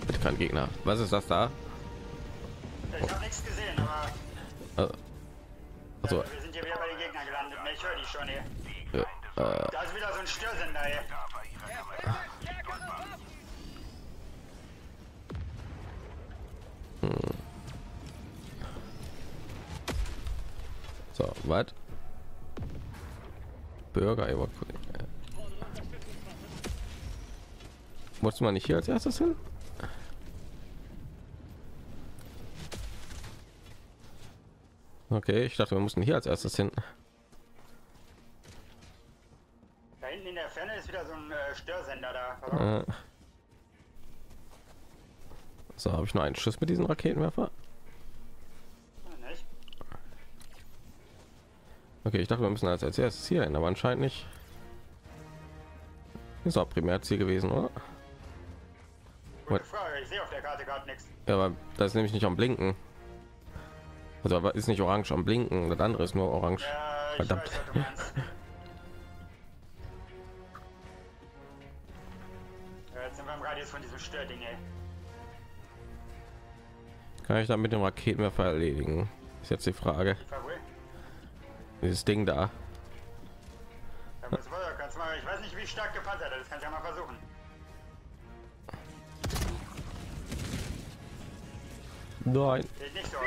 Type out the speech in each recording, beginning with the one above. Ich bin kein Gegner. Was ist das da? Ich habe nichts gesehen, aber... Also, wir sind hier wieder bei den Gegnern gelandet. Ich höre die schon hier. Ja, da ist wieder so ein Störsender hier. So, was? Bürger evakuieren. Musste man nicht hier als erstes hin? Okay, ich dachte, wir mussten hier als erstes hin. Da hinten in der Ferne ist wieder so ein Störsender da. So, habe ich nur einen Schuss mit diesem Raketenwerfer? Okay, ich dachte, wir müssen als erstes hier hin, aber anscheinend nicht. Ist auch Primärziel gewesen, oder? Gute Frage, ich sehe auf der Karte gerade nichts. Ja, aber das ist nämlich nicht am Blinken. Also, aber ist nicht orange am Blinken, das andere ist nur orange. Ja, verdammt. Weiß, ja, jetzt sind wir im Radius von diesem Störding, ey. Kann ich dann mit dem Raketenwerfer erledigen? Ist jetzt die Frage. Dieses Ding da. Ja, was war, kannst mal, ich weiß nicht, wie stark gepanzert ist. Kannst ja mal versuchen. Nein. Sieht nicht so aus.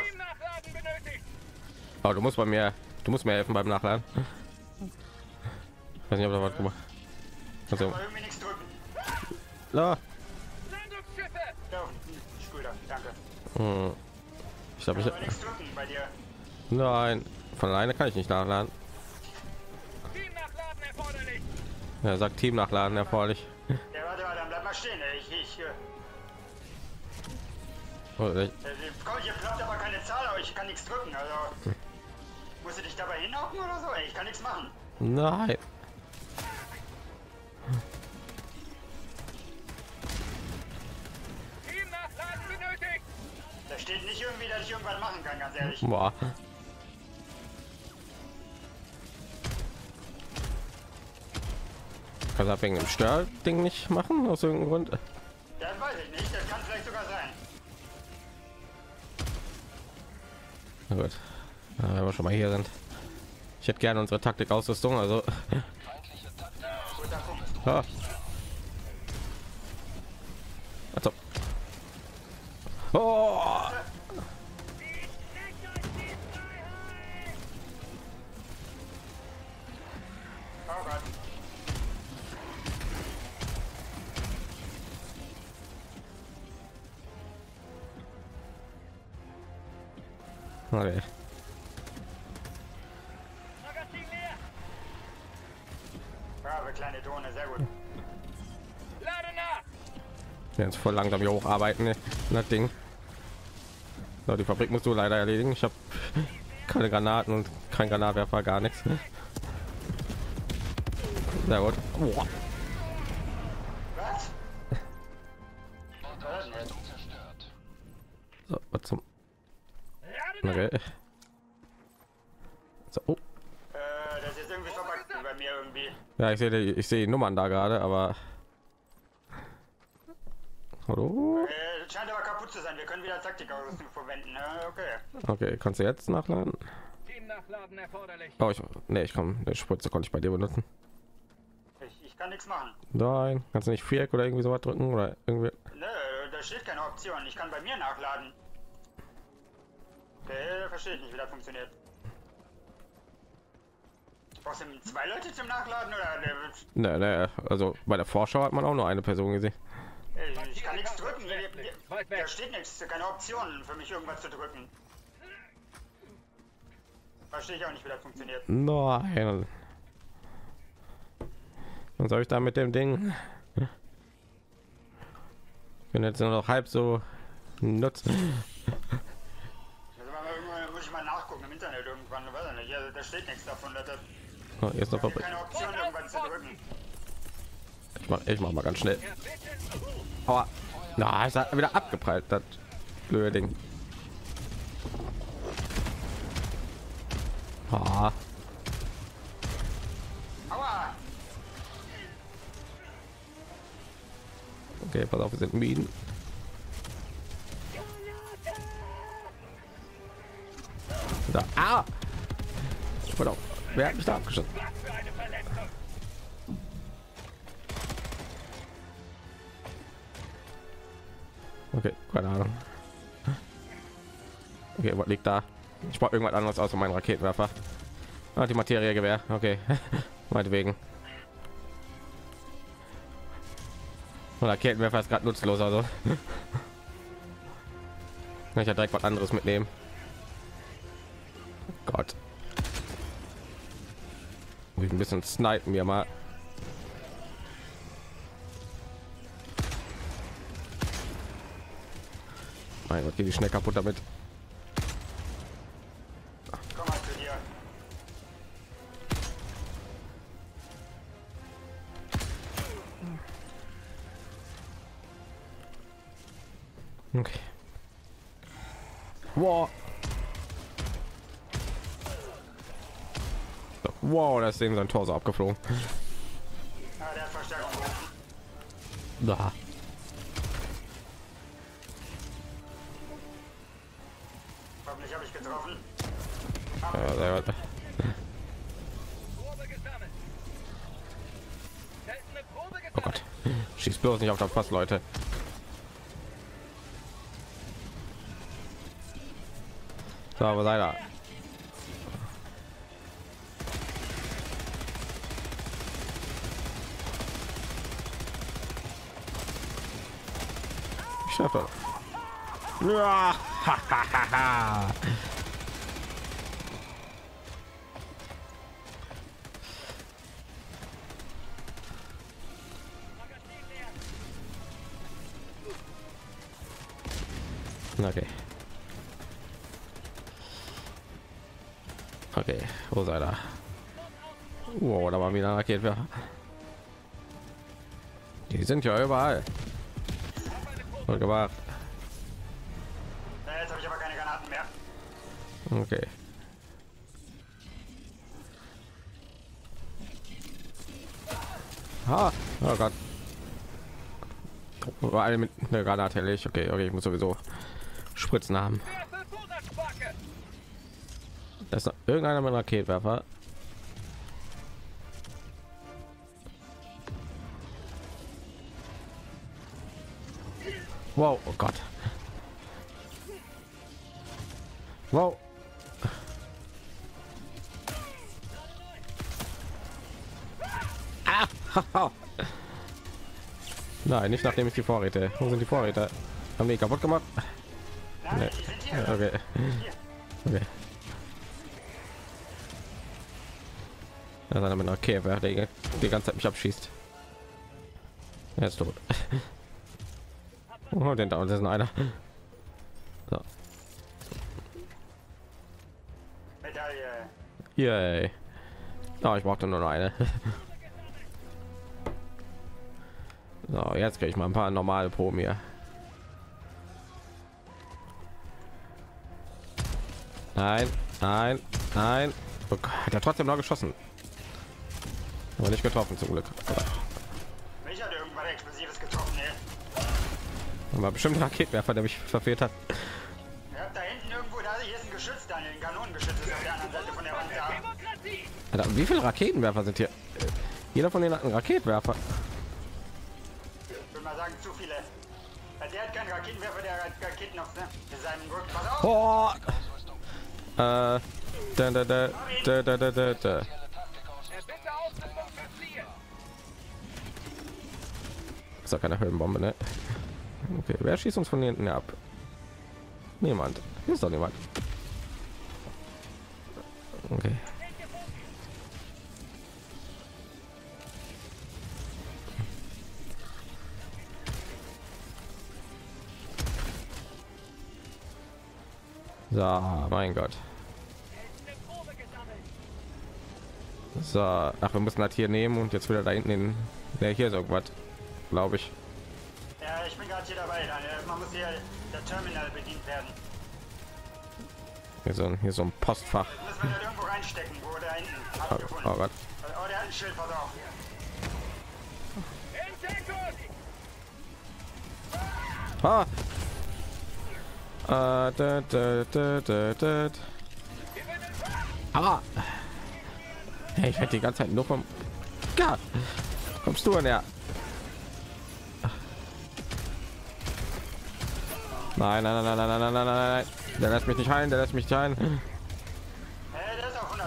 Oh, du musst bei mir, du musst mir helfen beim Nachladen. Ich weiß nicht, ob da was gemacht. Also. Da. Ich glaube, ich bei dir. Nein, von alleine kann ich nicht nachladen. Team nachladen erforderlich. Er sagt Team nachladen erforderlich. Ja, warte mal, dann bleib mal stehen. Hier ploppt aber keine Zahl, aber ich kann nichts drücken, also musst du dich dabei hinhocken oder so? Ey, ich kann nichts machen. Nein. Team nachladen benötigt. Da steht nicht irgendwie, dass ich irgendwas machen kann, ganz ehrlich. Boah. Kann er wegen dem Störding nicht machen aus irgendeinem Grund? Das weiß ich nicht, das kann vielleicht sogar sein. Na gut, na, wenn wir schon mal hier sind, ich hätte gerne unsere Taktik Ausrüstung, also ah. Also. Oh. Okay. Brave, kleine Drohne, sehr gut. Jetzt voll langsam hier hocharbeiten, ne? Das Ding. So, die Fabrik musst du leider erledigen. Ich habe keine Granaten und kein Granatwerfer, gar nichts. Sehr gut. Boah. So, was zum... Okay. So, oh. Das ist irgendwie verpackt bei mir irgendwie. Ja, ich sehe die Nummern da gerade, aber hallo? Scheint aber kaputt zu sein. Wir können wieder Taktikausrüstung verwenden. Okay, kannst du jetzt nachladen? Team nachladen erforderlich. Oh, ich komme. Der Spritze konnte ich bei dir benutzen. Ich kann nichts machen. Nein, kannst du nicht Viereck oder irgendwie so was drücken oder irgendwie? Nö, da steht keine Option. Ich kann bei mir nachladen. Okay, verstehe ich nicht, wie das funktioniert. Brauchst du zwei Leute zum Nachladen oder? Nee, also bei der Vorschau hat man auch nur eine Person gesehen. Ich kann nichts drücken, da steht nichts, keine Optionen für mich irgendwas zu drücken. Verstehe ich auch nicht, wie das funktioniert. Nein. Was soll ich da mit dem Ding? Ich bin jetzt nur noch halb so nutzen. Da steht nichts davon, dass das jetzt noch keine Option, irgendwann zu drücken. Ich mach mal ganz schnell. Aua. Na, ist halt wieder abgeprallt, das blöde Ding. Ah. Aua. Okay, pass auf, wir sind Mieden. Da. Ah! Verdammt. Wer hat mich da abgeschossen? Okay, keine Ahnung. Okay, was liegt da? Ich brauche irgendwas anderes außer meinen Raketenwerfer. Ah, die Materiegewehr. Okay, meinetwegen. Raketenwerfer ist gerade nutzlos, also. Kann ich ja direkt was anderes mitnehmen. Gott. Ein bisschen snipen wir mal. Mein Gott, geht die schnell kaputt damit. Okay. Wow. Wow, das Ding, sein Torso abgeflogen. Da. Hoffentlich habe ich getroffen. Ja, oh Gott. Schießt bloß nicht auf das Fass, Leute. So, aber leider. Ich schaffe. Ja, okay. Okay, wo sei da? Wow, da war wieder Rakete. Die sind ja überall. Gut gemacht. Jetzt habe ich aber keine Granaten mehr. Okay. Ha, oh Gott. Überall mit einer Granate hätte ich. Okay, okay, ich muss sowieso Spritzen haben. Das ist irgendeiner mit Raketenwerfer. Wow, oh Gott. Wow. Ah. Nein, nicht nachdem ich die Vorräte. Wo sind die Vorräte? Haben die kaputt gemacht? Nee. Okay. Okay. Dann mit okay, wer die ganze Zeit mich abschießt. Er ist tot. Oh, denn da unten ist einer. So. Yay. Oh, ich brauchte nur noch eine. So, jetzt kriege ich mal ein paar normale Proben hier. Nein, nein, nein. Oh Gott, hat er trotzdem noch geschossen. Aber nicht getroffen, zum Glück. Mich hat irgendwann Explosives getroffen, ey. Aber bestimmt ein Raketenwerfer, der mich verfehlt hat. Ja, da hinten irgendwo, da ist ein Geschütz, da ein Kanonengeschütz ist auf der anderen Seite von der Wand da. Alter, wie viele Raketenwerfer sind hier? Jeder von denen hat einen Raketenwerfer. Ich würde mal sagen, zu viele. Der hat keinen Raketenwerfer, der hat Raketen auf, ne? In seinem Rücken. Pass auf! Oh. Da. Ist doch keine Höhlenbombe, ne? Okay, wer schießt uns von hinten ab? Niemand. Hier ist doch niemand. Okay. So, mein Gott. So, ach, wir müssen das hier nehmen und jetzt wieder da hinten hin. Ja, hier ist irgendwas, glaube ich. Ja, ich bin gerade hier dabei. Man muss hier der Terminal bedient werden. Hier so ein Postfach. Muss man da irgendwo reinstecken, wo da hinten. Oh Gott. Oh, der hat ein Schild, pass auf. Ha! Aber hey, ich hätte die ganze Zeit nur vom ja. Kommst du an der? Nein, nein, nein, nein, nein, nein, nein, nein. Der lässt mich nicht heilen, der lässt mich nicht heilen. Das ist auch 100%.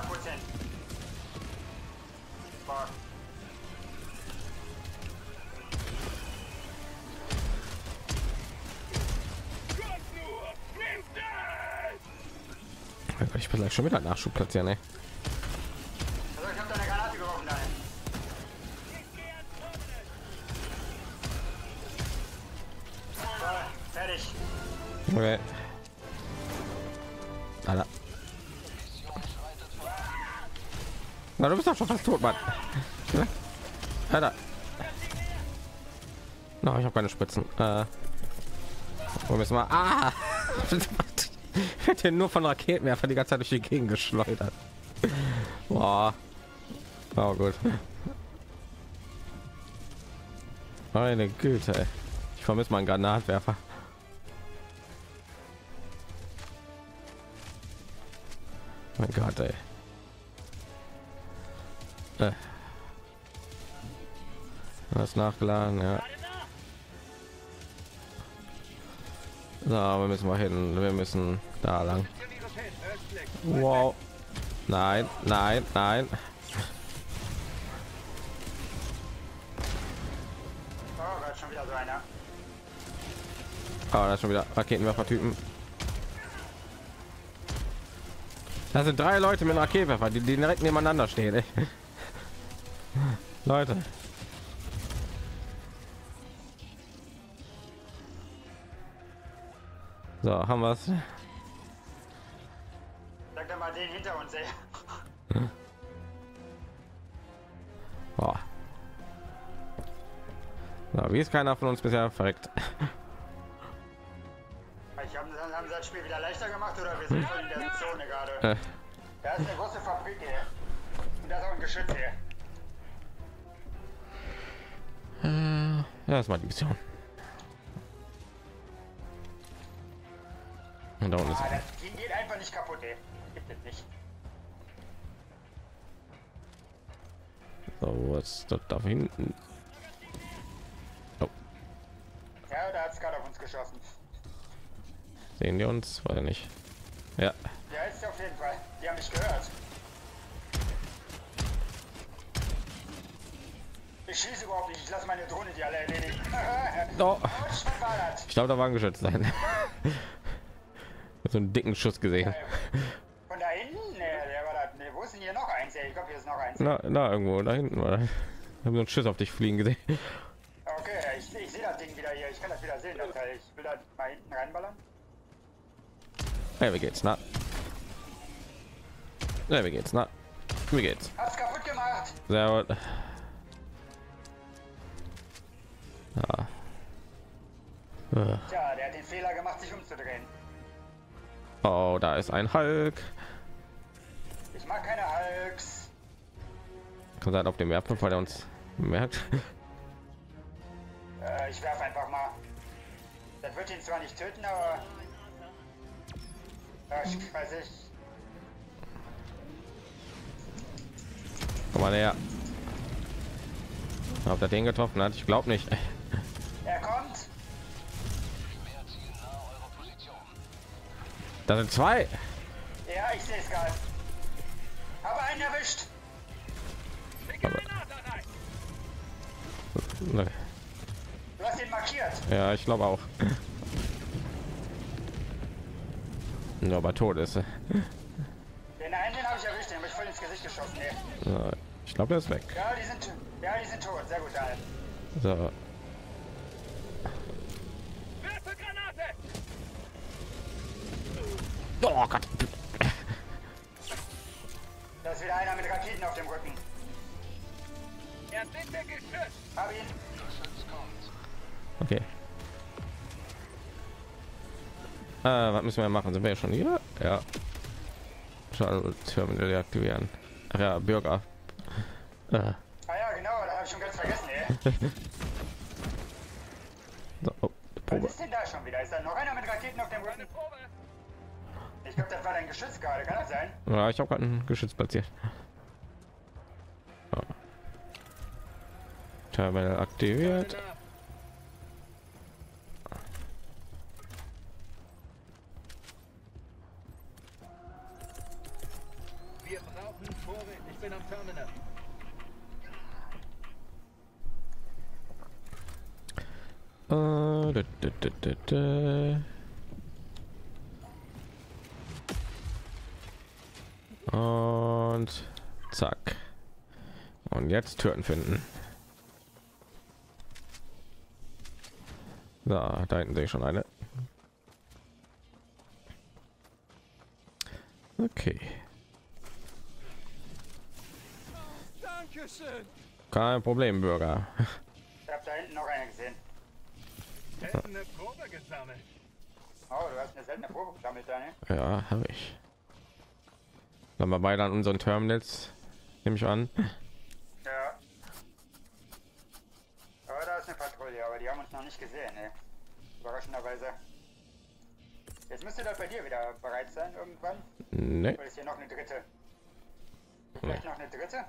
Ich bin gleich schon wieder Nachschub platzieren, ey. Also ich hab da eine Granate geworfen, da. So, fertig. Okay. Alter. Na, du bist doch schon fast tot, Mann. Alter. No, ich habe keine Spitzen. Wo müssen wir? Ah! Wird nur von Raketenwerfer die ganze Zeit durch die Gegend geschleudert. Boah. Oh, gut. Meine Güte, ey. Ich vermisse meinen Granatwerfer. Mein Gott, ey. Was nachgeladen, ja. So, wir müssen mal hin, wir müssen da lang. Wow. Nein, nein, nein. Oh, da ist schon wieder so einer. Oh, da ist schon wieder Raketenwerfer-Typen. Das sind 3 Leute mit Raketenwerfer, die direkt nebeneinander stehen, ey. Leute. So, haben wir es. Sag doch mal den hinter uns, ey. Boah. So, wie ist keiner von uns bisher verreckt? Ich haben das Spiel wieder leichter gemacht, oder wir sind voll in der Zone gerade. Da ist eine große Fabrik hier. Und da ist auch ein Geschütz hier. Das war die Mission. Da unten ist ah, das Team geht einfach nicht kaputt, ey. Gibt es nicht. So, was dort da hinten? Oh. Ja, da hat es gerade auf uns geschossen. Sehen die uns? Weiß nicht. Ja. Ja, ist auf jeden Fall. Die haben mich gehört. Ich schieße überhaupt nicht. Ich lasse meine Drohne die alle erledigen. Oh. Ich glaube, da waren Geschütze sein. So einen dicken Schuss gesehen. Von da hinten? Nee, der war da, nee, wo ist denn hier noch eins? Ich glaube, hier ist noch eins. Na, irgendwo da hinten war. Ich habe so einen Schuss auf dich fliegen gesehen. Okay, ich sehe das Ding wieder hier. Ich kann das wieder sehen. Das heißt, ich will da mal hinten reinballern. Hey, wie geht's? Na, hey, wie geht's? Na, wie geht's? Hab's kaputt gemacht. Sehr gut. Ja. Tja, der hat den Fehler gemacht, sich umzudrehen. Oh, da ist ein Hulk. Ich mag keine Hulks. Kann sein auf dem Werfer, weil er uns merkt. Ich werfe einfach mal. Das wird ihn zwar nicht töten, aber ich weiß nicht. Komm mal näher. Ob der den getroffen hat, ich glaube nicht. Er kommt. Da sind 2. Ja, ich sehe es gar nicht. Habe einen erwischt. Aber... Du hast ihn markiert. Ja, ich glaube auch. Nur aber tot ist. Den einen habe ich erwischt, den habe ich voll ins Gesicht geschossen. Ja, ich glaube, er ist weg. Ja, die sind tot. Sehr gut, Alter. So. Oh Gott. Da ist wieder einer mit Raketen auf dem Rücken. Er sind der Geschütz. Hab ihn. Okay. Was müssen wir machen? Sind wir ja schon hier? Ja. Terminal deaktivieren. Ach ja, Bürger. Ah ja, genau. Da habe ich schon ganz vergessen. So, oh. Probe. Was ist denn da schon wieder? Ist da noch einer mit Raketen auf dem Rücken? Ich glaube, das war dein Geschütz gerade. Kann das sein? Ja, ich habe gerade ein Geschütz platziert. Ja. Terminal aktiviert. Wir brauchen Vorräte. Ich bin am Terminal. Und zack. Und jetzt Türen finden. Da, da hinten sehe ich schon eine. Okay. Dankeschön. Kein Problem, Bürger. Ich habe da hinten noch einen gesehen. Seltene Probe gesammelt. Oh, du hast eine seltene Probe gesammelt, Daniel. Ja, habe ich. Dann wir beide an unseren Terminals, nehme ich an. Ja. Aber da ist eine Patrouille, aber die haben uns noch nicht gesehen, ey. Überraschenderweise. Jetzt müsste das bei dir wieder bereit sein irgendwann. Nee. Weil es hier noch eine dritte. Vielleicht noch eine dritte?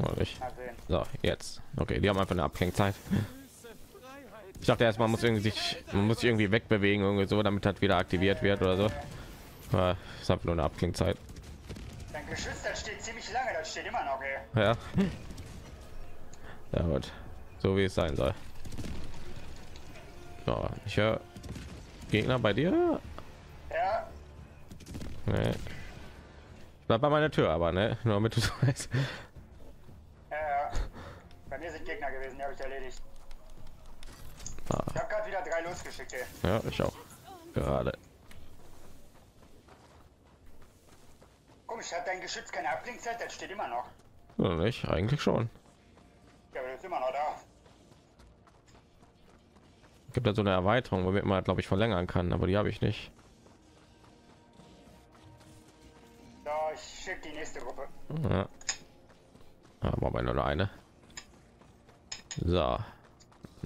Oder nicht? Mal sehen. So, jetzt. Okay, die haben einfach eine Ablenkzeit. Ich dachte erstmal, man muss sich irgendwie wegbewegen, irgendwie so, damit das wieder aktiviert wird oder so. Ja, ich habe nur eine Abklingzeit. Dein Geschütz, das steht ziemlich lange, das steht immer noch, ey. Ja. Ja gut, so wie es sein soll. So, ich höre Gegner bei dir. Ja. Nee. Ich bleib bei meiner Tür, aber ne, nur damit du es weißt. Ja, ja. Bei mir sind Gegner gewesen, die habe ich erledigt. Ah. Ich habe gerade wieder 3 losgeschickt. Ey. Ja, ich auch. Gerade. Komisch, hat dein Geschütz keine Ablenkzeit? Das steht immer noch. Ja, nicht? Eigentlich schon. Ja, aber das ist immer noch da. Gibt da so eine Erweiterung, womit man, glaube ich, verlängern kann, aber die habe ich nicht. So, ich schicke die nächste Gruppe. Ja. Aber bei nur eine. So.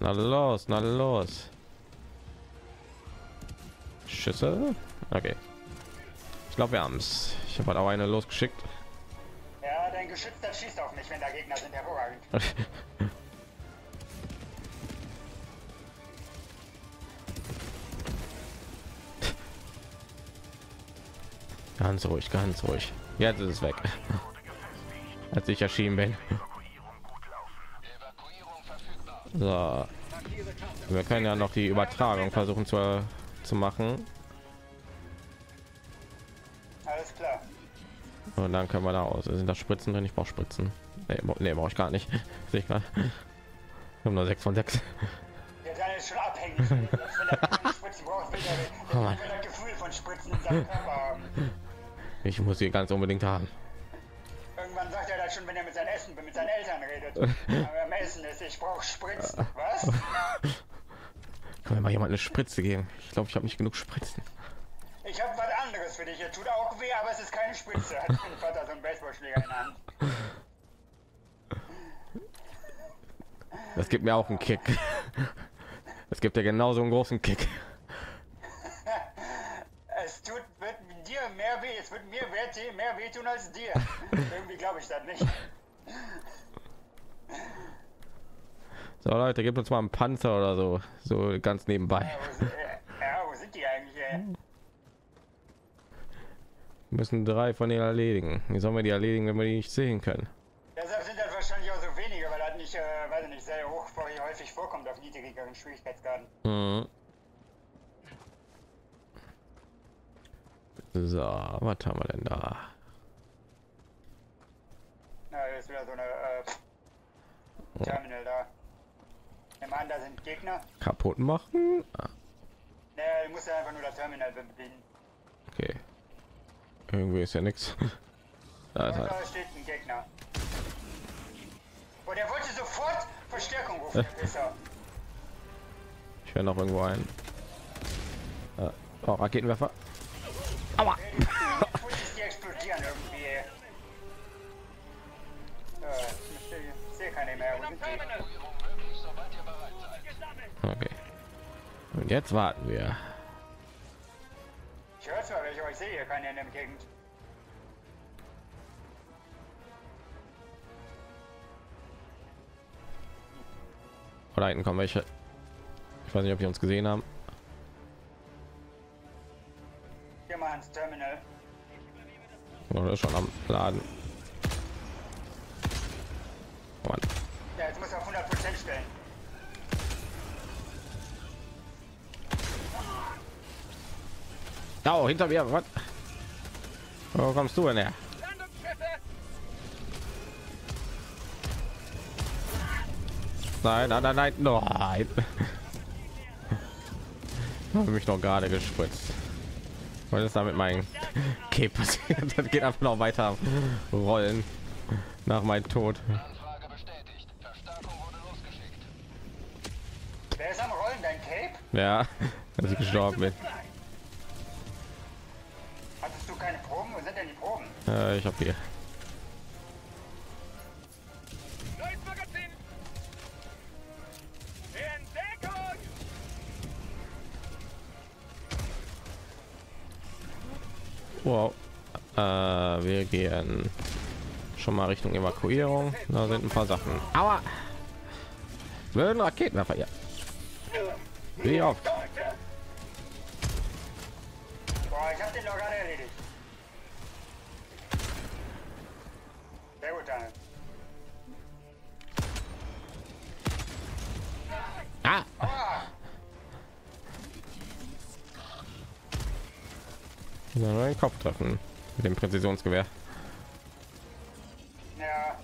Na los, na los. Schüsse. Okay. Ich glaube, wir haben es. Ich habe halt auch eine losgeschickt. Ja, dein Geschütz, das schießt auf mich, wenn da Gegner sind, hervorragend. Ganz ruhig, ganz ruhig. Jetzt ist es weg. Als ich erschienen bin. So. Wir können ja noch die Übertragung versuchen zu machen. Alles klar. Und dann können wir da aus. Sind das Spritzen drin? Ich brauche Spritzen. Nee, brauche ich gar nicht. Ich habe nur 6 von 6. Ja, dann ist schon abhängig. Wenn du Spritzen brauchst, will ich das Gefühl von Spritzen in seinem Körper haben. Ich muss sie ganz unbedingt haben. Irgendwann sagt er das schon, wenn er mit seinen Eltern redet. Aber am Essen ist, ich brauche Spritzen. Was? Können wir mal jemand eine Spritze geben? Ich glaube, ich habe nicht genug Spritzen. Ich habe was anderes für dich. Hier tut auch weh, aber es ist keine Spritze. Hat mein Vater so einen Baseballschläger in der Hand. Das gibt mir auch einen Kick. Es gibt ja genauso einen großen Kick. Es tut dir mehr weh, es wird mir mehr weh tun als dir. Irgendwie glaube ich das nicht. So Leute, gebt uns mal einen Panzer oder so, so ganz nebenbei. Ja, wo sind die eigentlich? Wir müssen 3 von denen erledigen. Wie sollen wir die erledigen, wenn wir die nicht sehen können? Deshalb sind das wahrscheinlich auch so wenige, weil das nicht, weiß nicht, sehr hoch häufig vorkommt auf niedrigeren Schwierigkeitsgraden. Mhm. So, was haben wir denn da? Na, ist wieder so eine Terminal da. Im anderen da sind Gegner. Kaputt machen? Ah. Naja, du musst ja einfach nur das Terminal bedienen. Okay. Irgendwie ist ja nichts. Da steht ein Gegner. Und er wollte sofort Verstärkung rufen. Ich höre noch irgendwo ein. Oh, Raketenwerfer. Aua. Die explodieren irgendwie. Ich sehe keine mehr. Okay. Und jetzt warten wir. Ich höre zwar, ich sehe keine in der Gegend. Oder hinten kommen welche. Ich weiß nicht, ob die uns gesehen haben. Hier mal ans Terminal. Oder schon am Laden. Mann. Ja, jetzt muss er auf 100% stellen. Oh, hinter mir, was? Wo kommst du denn her? Nein, nein, nein, nein, nein. Habe mich noch gerade gespritzt. Was ist da mit meinem Cape passiert? Das geht einfach noch weiter rollen nach meinem Tod. Anfrage bestätigt. Verstärkung wurde losgeschickt. Wer ist am Rollen, dein Cape? Ja, als ich gestorben bin. Hattest du keine Proben? Wo sind denn die Proben? Ich habe hier. Wow. Wir gehen schon mal Richtung Evakuierung. Da sind ein paar Sachen. Aua! Würden Raketenwerfer hier. Wie oft? Boah, ich hab den doch gerade erledigt. Sehr gut, Daniel. Ah! Aua. Den Kopf treffen mit dem Präzisionsgewehr. Ja,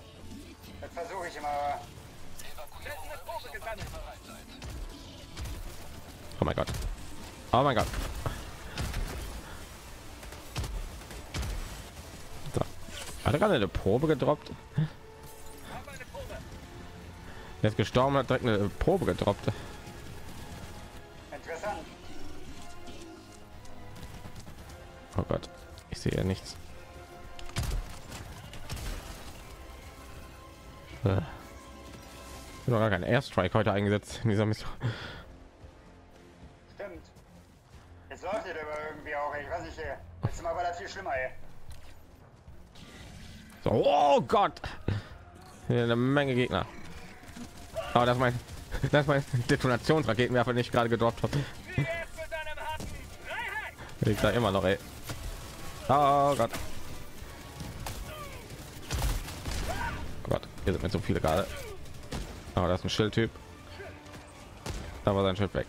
das versuche ich immer. Oh mein Gott! Oh mein Gott! So. Hat er gerade eine Probe gedroppt? Er ist gestorben, hat direkt eine Probe gedroppt. Interessant. Oh Gott, ich sehe ja nichts. Ich habe gar keinen Airstrike heute eingesetzt in dieser Mission. Stimmt. Jetzt läuft der aber irgendwie auch, ich weiß nicht, letztes Mal war das viel schlimmer, ey. So, oh Gott! Hier eine Menge Gegner. Aber das mein Detonationsraketenwerfer nicht gerade gedroppt hat. Ich da immer noch, ey. Oh Gott. Oh Gott, hier sind mir so viele gerade. Aber oh, das ist ein Schildtyp. Da war sein Schild weg.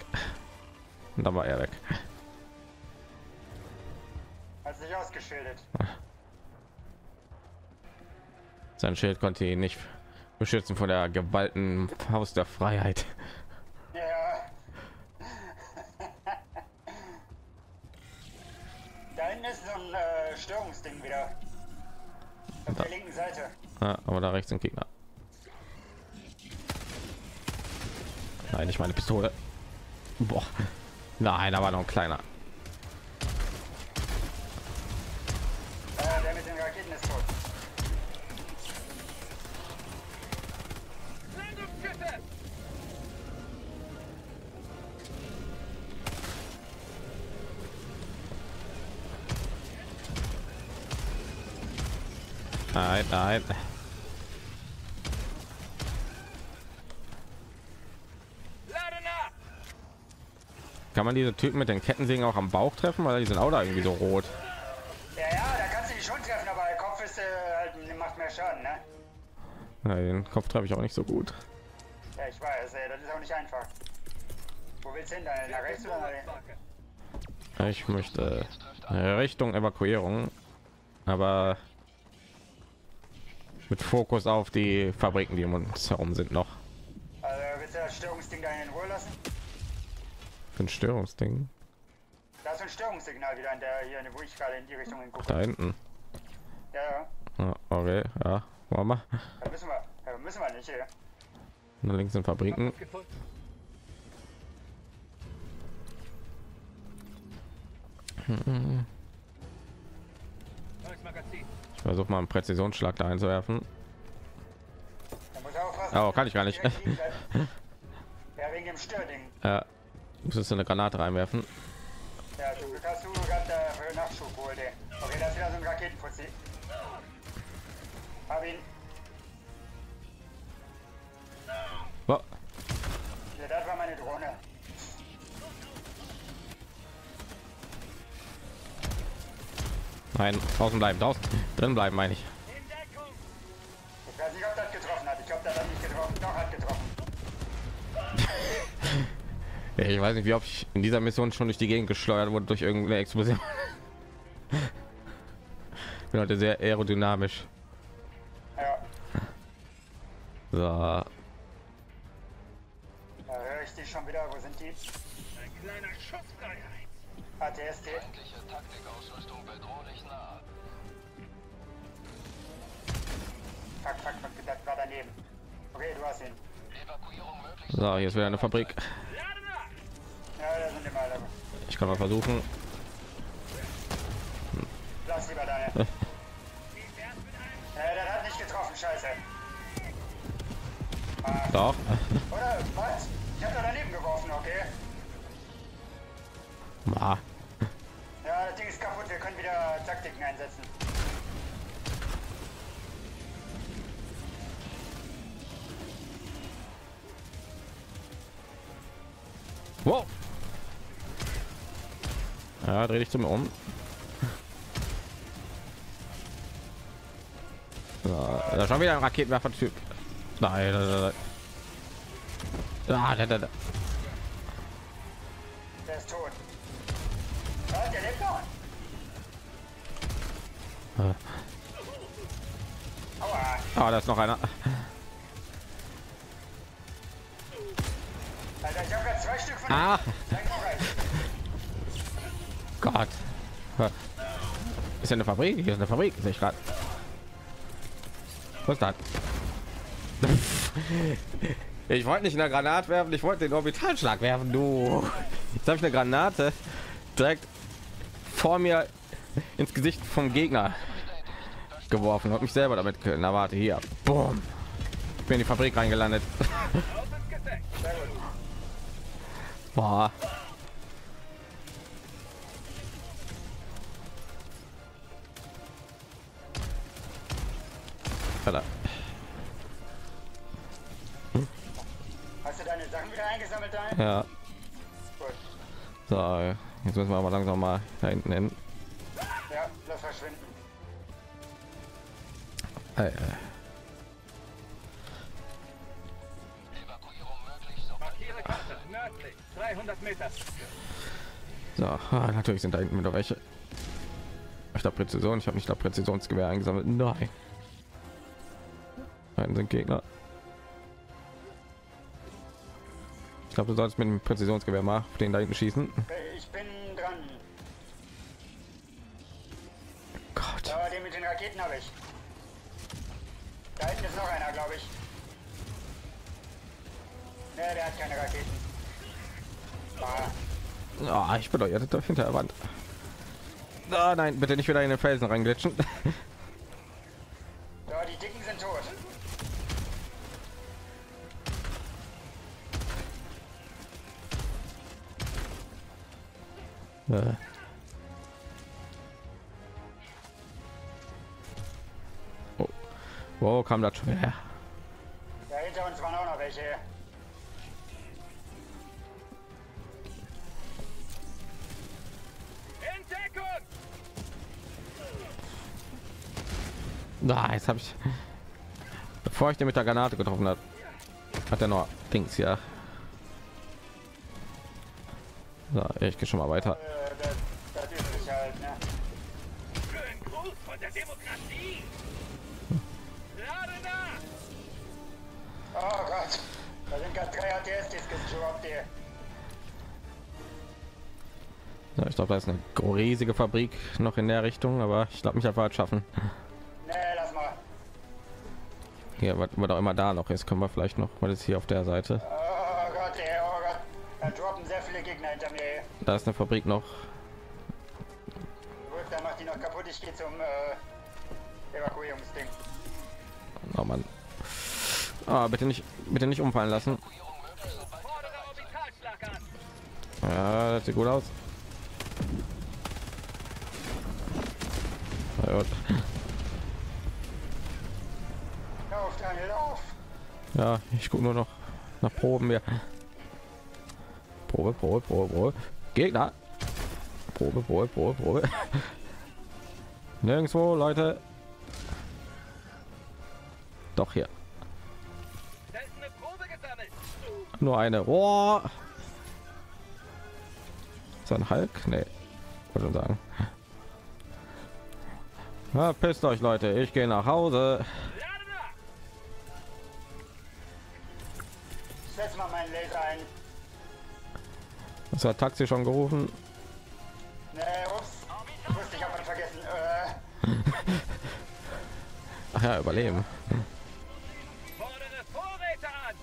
Und da war er weg. Hat sich ausgeschildert. Sein Schild konnte ihn nicht beschützen vor der gewaltigen Faust der Freiheit. Ja. Da hinten ist so ein Störungsding wieder. Auf der linken Seite. Ah, aber da rechts ein Gegner. Nein, ich meine Pistole. Boah. Nein, aber noch ein kleiner. Der mit den Raketen ist tot. Nein, nein. Kann man diese Typen mit den Kettensägen auch am Bauch treffen, weil die sind auch da irgendwie so rot? Ja, ja, da kannst du die schon treffen, aber der Kopf ist halt, macht mehr Schaden, ne? Nein, den Kopf treffe ich auch nicht so gut. Ja, ich weiß, ey, das ist auch nicht einfach. Wo willst du hin, dann? Nach rechts oder nach links? Ich möchte Richtung Evakuierung, aber mit Fokus auf die Fabriken, die um uns herum sind noch. Also, willst du das Störungsding da in Ruhe lassen? Für ein Störungsding? Da ist ein Störungssignal wieder in der hier, wo ich gerade in die Richtung hingucke. Da hinten? Ja, ja. Ah, okay, ja. Machen wir. Da müssen wir nicht hier. Nur links sind Fabriken. Ich versuche mal einen Präzisionsschlag da einzuwerfen. Aber oh, kann ich gar nicht. Ja, wegen dem Störding. Muss jetzt eine Granate reinwerfen. Ja, zum Glück hast du gerade Nachschub geholt. Okay, das ist wieder so ein Raketenfuzzi. Hab ihn. Wow. Ja, das war meine Drohne. Nein, draußen bleiben, draußen drin bleiben, meine ich. Ich weiß nicht, ob das getroffen hat. Ich glaube, das hat nicht getroffen. Doch, hat getroffen. Ich weiß nicht, wie oft ich in dieser Mission schon durch die Gegend geschleudert wurde durch irgendeine Explosion. Ich bin heute sehr aerodynamisch. Ja. So. Da höre ich die schon wieder. Wo sind die? Ein kleiner Schutzfreiheit. ATST. Feindliche Taktikausrüstung bedrohlich nah. Fuck, fuck, fuck, das war daneben. Okay, du hast ihn. Evakuierung möglich. So, hier ist wieder eine Fabrik. Ja, da sind die mal. Ich kann mal versuchen. Lass lieber da. Der hat nicht getroffen, scheiße. Ah, doch. Oder was? Ich habe da daneben geworfen, okay? Ah. Ja, das Ding ist kaputt, wir können wieder Taktiken einsetzen. Wow. Ja, dreh dich zu mir um. Ja, da schon wieder ein Raketenwerfer-Typ. Nein, da. Der ist tot. Ja, der lebt noch. Ah, da ist noch einer. Alter, ich habe gerade 2 Stück von. Ah. Gott. Ist ja eine Fabrik. Hier ist eine Fabrik. Sehe ich gerade. Was ist das? Ich wollte nicht eine Granate werfen, ich wollte den Orbitalschlag werfen. Du, jetzt habe ich eine Granate direkt vor mir ins Gesicht vom Gegner geworfen und mich selber damit killen. Na warte, hier. Boom. Ich bin in die Fabrik reingelandet. Boah. Alter. Hast du deine Sachen wieder eingesammelt? Ja. So, jetzt müssen wir aber langsam mal da hinten hin. Ja, lass verschwinden. Hey. Markiere Karte nördlich 300 Meter. So, natürlich sind da hinten wieder welche. Ich habe Präzision, ich habe nicht das Präzisionsgewehr eingesammelt. Nein. Nein, sind Gegner. Ich glaube, du sollst mit dem Präzisionsgewehr mal auf den da hinten schießen. Ich bin dran. Gott. Ja, den mit den Raketen habe ich. Da hinten ist noch einer, glaube ich. Ne, der hat keine Raketen. Ah. Oh, ich bin doch jetzt auf hinter der Wand. Oh, nein, bitte nicht wieder in den Felsen reinglitschen. Ja, die Dicken sind tot. Oh. Wow, kam das schon her? Ja, hinter uns waren auch noch welche. Entdeckung! Na, jetzt habe ich, bevor ich den mit der Granate getroffen habe, hat er noch Dings hier. So, ich gehe schon mal weiter. Ja, ich glaube, da ist eine riesige Fabrik noch in der Richtung, aber ich glaube, mich einfach schaffen. Nee, lass mal. Hier, was auch immer da noch ist, können wir vielleicht noch, weil es hier auf der Seite. Da droppen sehr viele Gegner hinter mir. Da ist eine Fabrik noch. Gut, dann macht die noch kaputt. Ich gehe zum Evakuierungsding. Oh Mann. Ah, bitte nicht umfallen lassen. Ja, das sieht gut aus. Ja, ich gucke nur noch nach Proben. Ja. Probe. Gegner. Probe. Nirgendwo, Leute. Doch hier. Da ist eine Probe gesammelt. Nur eine. Oh. Ist ein Hulk? Nee. Wollte schon sagen. Ja, pisst euch, Leute. Ich gehe nach Hause. Setz mal mein Laser ein. Das hat Taxi schon gerufen. Nee, ups. Ich hab vergessen. Ach ja, überleben. Fordere Vorräte an.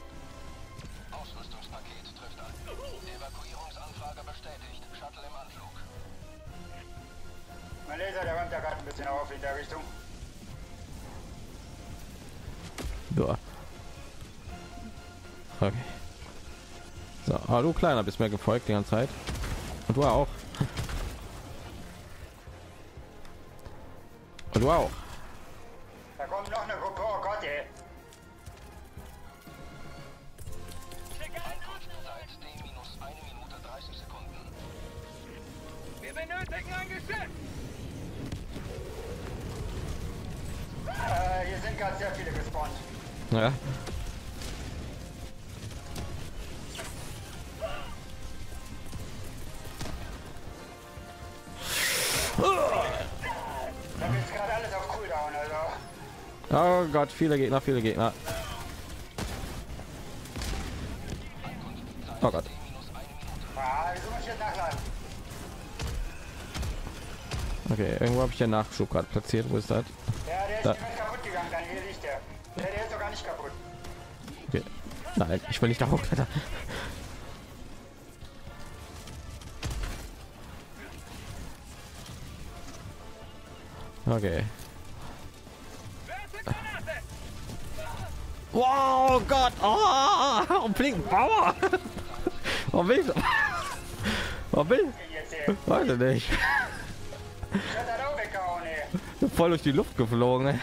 Ausrüstungspaket trifft an. Evakuierungsanfrage bestätigt. Shuttle im Anflug. Mein Laser, der rammt da gerade ein bisschen auf in der Richtung. Ja. Okay. So, aber du Kleiner bist mir gefolgt die ganze Zeit. Und du auch. Und du auch. Da kommt noch eine Gruppe, oh Gott, ey. Wir benötigen ein Geschäft. Hier sind ganz sehr viele gespawnt. Ja. Oh Gott, viele Gegner. Oh Gott. Okay, irgendwo habe ich den Nachschub gerade platziert. Wo ist das? Ja, der ist da. Kaputt gegangen, dann hier liegt der. Der ist doch gar nicht kaputt. Okay. Nein, ich will nicht da hochklettern. Okay. Wow, Gott, oh, Blink Bauer. Warum bin ich? Weiß nicht. Voll durch die Luft geflogen. Ey.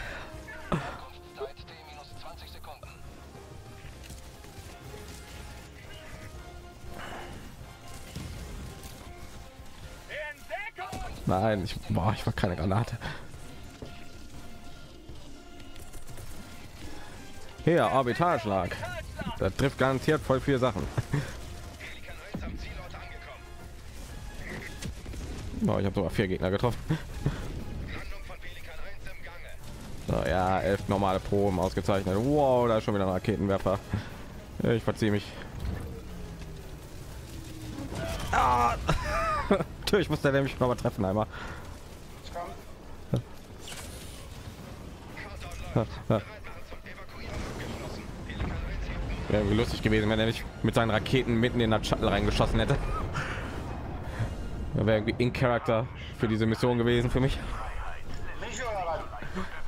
Nein, ich war keine Granate. Hier, Orbitalschlag. Da trifft garantiert voll viele Sachen. Oh, ich habe sogar 4 Gegner getroffen. So, ja, 11 normale Proben ausgezeichnet. Wow, da ist schon wieder ein Raketenwerfer. Ich verziehe mich. Ah! Ich muss da nämlich noch mal treffen einmal. Wäre lustig gewesen, wenn er nicht mit seinen Raketen mitten in der Shuttle reingeschossen hätte. Wäre irgendwie in Charakter für diese Mission gewesen für mich.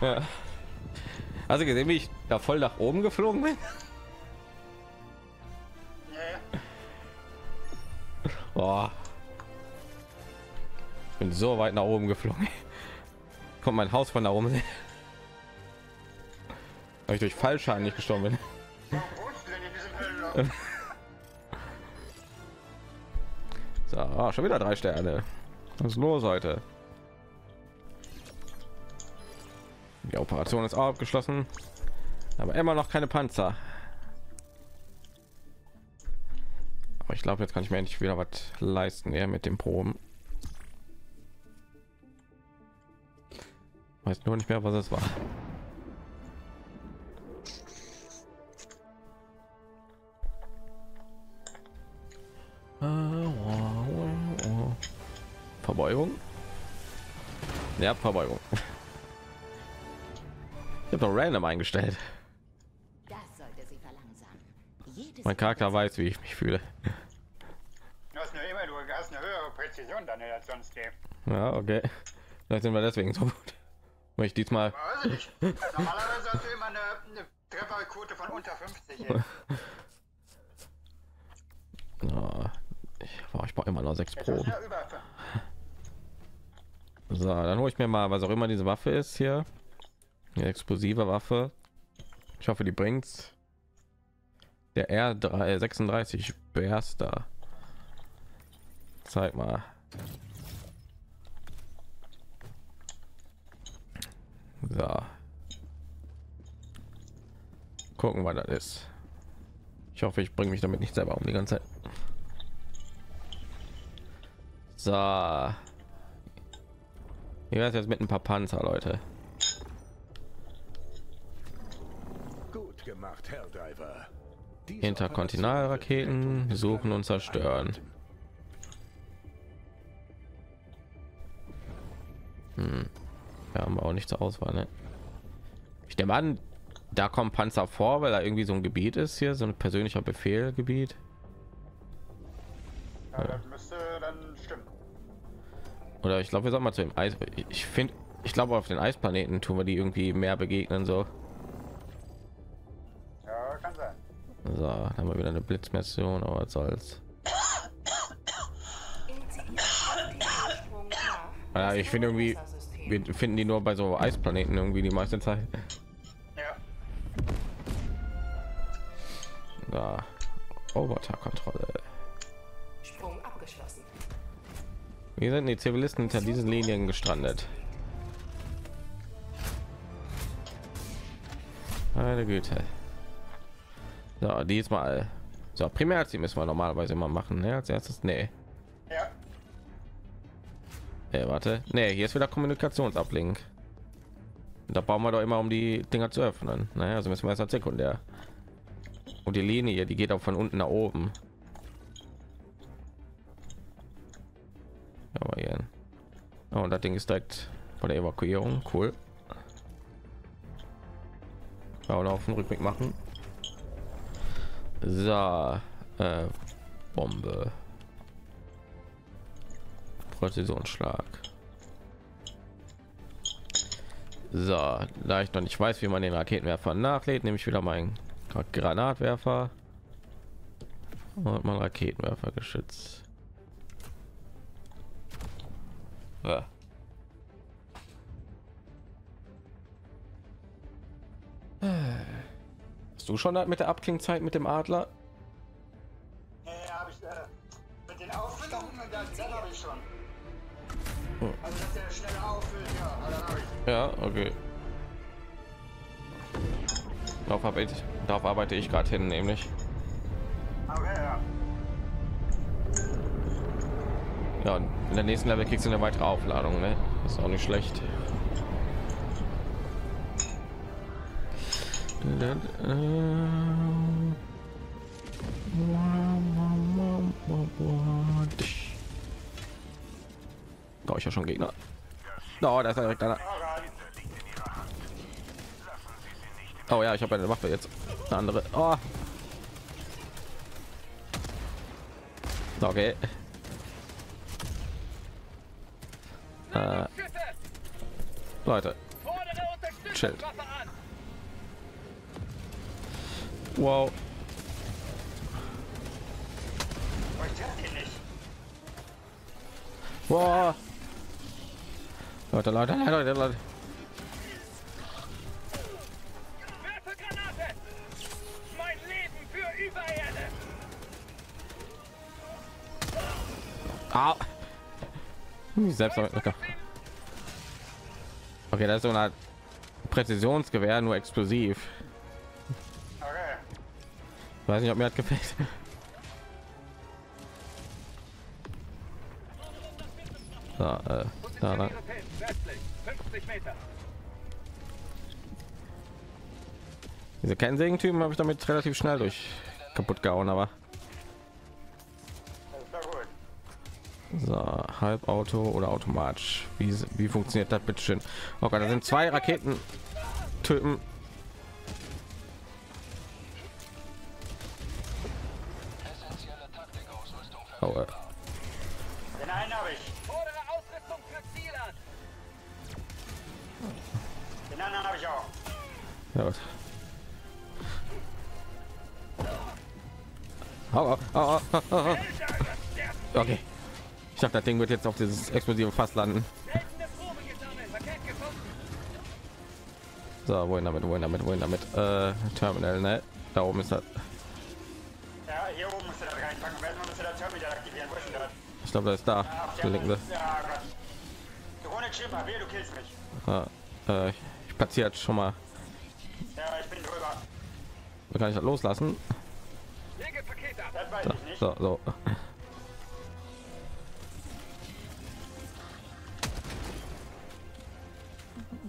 Ja. Also gesehen, wie ich da voll nach oben geflogen bin. Boah. Ich bin so weit nach oben geflogen. Kommt mein Haus von da oben, weil ich durch Fallschaden nicht gestorben bin. So, oh, schon wieder 3 Sterne. Was ist los heute? Die Operation ist auch abgeschlossen, aber immer noch keine Panzer. Aber ich glaube, jetzt kann ich mir endlich wieder was leisten, eher mit dem Proben. Weiß nur nicht mehr, was es war. Verbeugung. Ja, Verbeugung. Ich habe doch random eingestellt. Das sollte sie verlangsamen. Mein Charakter weiß, wie ich mich fühle. Du hast nur immer, du hast eine höhere Präzision dann als sonst. Ja, okay. Vielleicht sind wir deswegen so gut. Weil ich diesmal. Weiß ich nicht. Normalerweise hast du immer eine Trefferquote von unter 50. Oh, ich Ich brauche immer noch 6 Proben. So, dann hole ich mir mal, was auch immer diese Waffe ist hier. Eine explosive Waffe. Ich hoffe, die bringt's. Der R36 Berster. Zeig mal. So. Gucken, was das ist. Ich hoffe, ich bringe mich damit nicht selber um die ganze Zeit. So. Hier wäre es jetzt mit ein paar Panzer, Leute. Gut gemacht, Herr Diver. Interkontinentalraketen suchen und zerstören. Ja, haben wir auch nicht zur Auswahl, ne? Ich nehme an, da kommen Panzer vor, weil da irgendwie so ein Gebiet ist hier, so ein persönlicher Befehlgebiet. Ja, das müsste dann stimmen. Oder ich glaube, wir sagen mal zu dem Eis. Ich glaube, auf den Eisplaneten tun wir die irgendwie mehr begegnen so. Ja, kann sein. So, dann haben wir wieder eine Blitzmission, aber was soll's. Ja, ich finde irgendwie, wir finden die nur bei so Eisplaneten irgendwie die meiste Zeit. Ja. Roboterkontrolle. Sprung abgeschlossen. Wir sind die Zivilisten hinter diesen Linien gestrandet. Meine Güte. So, diesmal. So, Primärziel müssen wir normalerweise immer machen. Ne? Als erstes, nee. Ja. Hey, warte. Nee, hier ist wieder Kommunikationsablink. Da bauen wir doch immer, um die Dinger zu öffnen. Naja, also müssen wir erst als sekundär. Und die Linie, die geht auch von unten nach oben. Aber ja. Oh, und das Ding ist direkt bei der Evakuierung. Cool. Oder auf den Rückweg machen. So, Bombe, Präzisionsschlag. So, da ich noch nicht weiß, wie man den Raketenwerfer nachlädt, nehme ich wieder meinen Granatwerfer und mein Raketenwerfer geschützt. Ja. Du schon mit der Abklingzeit mit dem Adler? Mit den Aufstocken und dann habe ich schon. Also dass der schnell auffüllt, ja, dann habe ich. Ja, okay. Darauf arbeite ich gerade hin, nämlich. Aber ja. Ja, und in der nächsten Level kriegst du eine weitere Aufladung, ne? Ist auch nicht schlecht. Brauche ich ja schon Gegner. Oh, da ist direkt einer. Oh ja, ich habe eine Waffe jetzt. Eine andere. Oh. Okay. Leute. Schild. Wow. Wow. Leute. Werfe Granate. Mein Leben für Übererde. Ah. Selbst damit locker. Okay, das ist so eine Präzisionsgewehr, nur explosiv. Weiß nicht, ob mir hat gefällt. Da, da. 50 Meter. Diese Kettensägentypen habe ich damit relativ schnell durch kaputt gehauen, aber so, Halbauto oder automatisch. Wie funktioniert das bitte schön? Oh Gott, da sind 2 Raketentypen. Okay. Ich dachte, das Ding wird jetzt auf dieses explosive Fass landen. So, wohin damit? Terminal, ne? Da oben ist das. Ja, hier oben musst du das reinpacken. Wenn man das Terminal aktivieren, wo ist denn das? Ich glaube, das ist da. Ja, links. Ja, du ohne Chipper, weh, du killst mich. Ja, ich platziere jetzt schon mal. Ja, ich bin drüber. Da kann ich das loslassen. Das weiß ich nicht. So.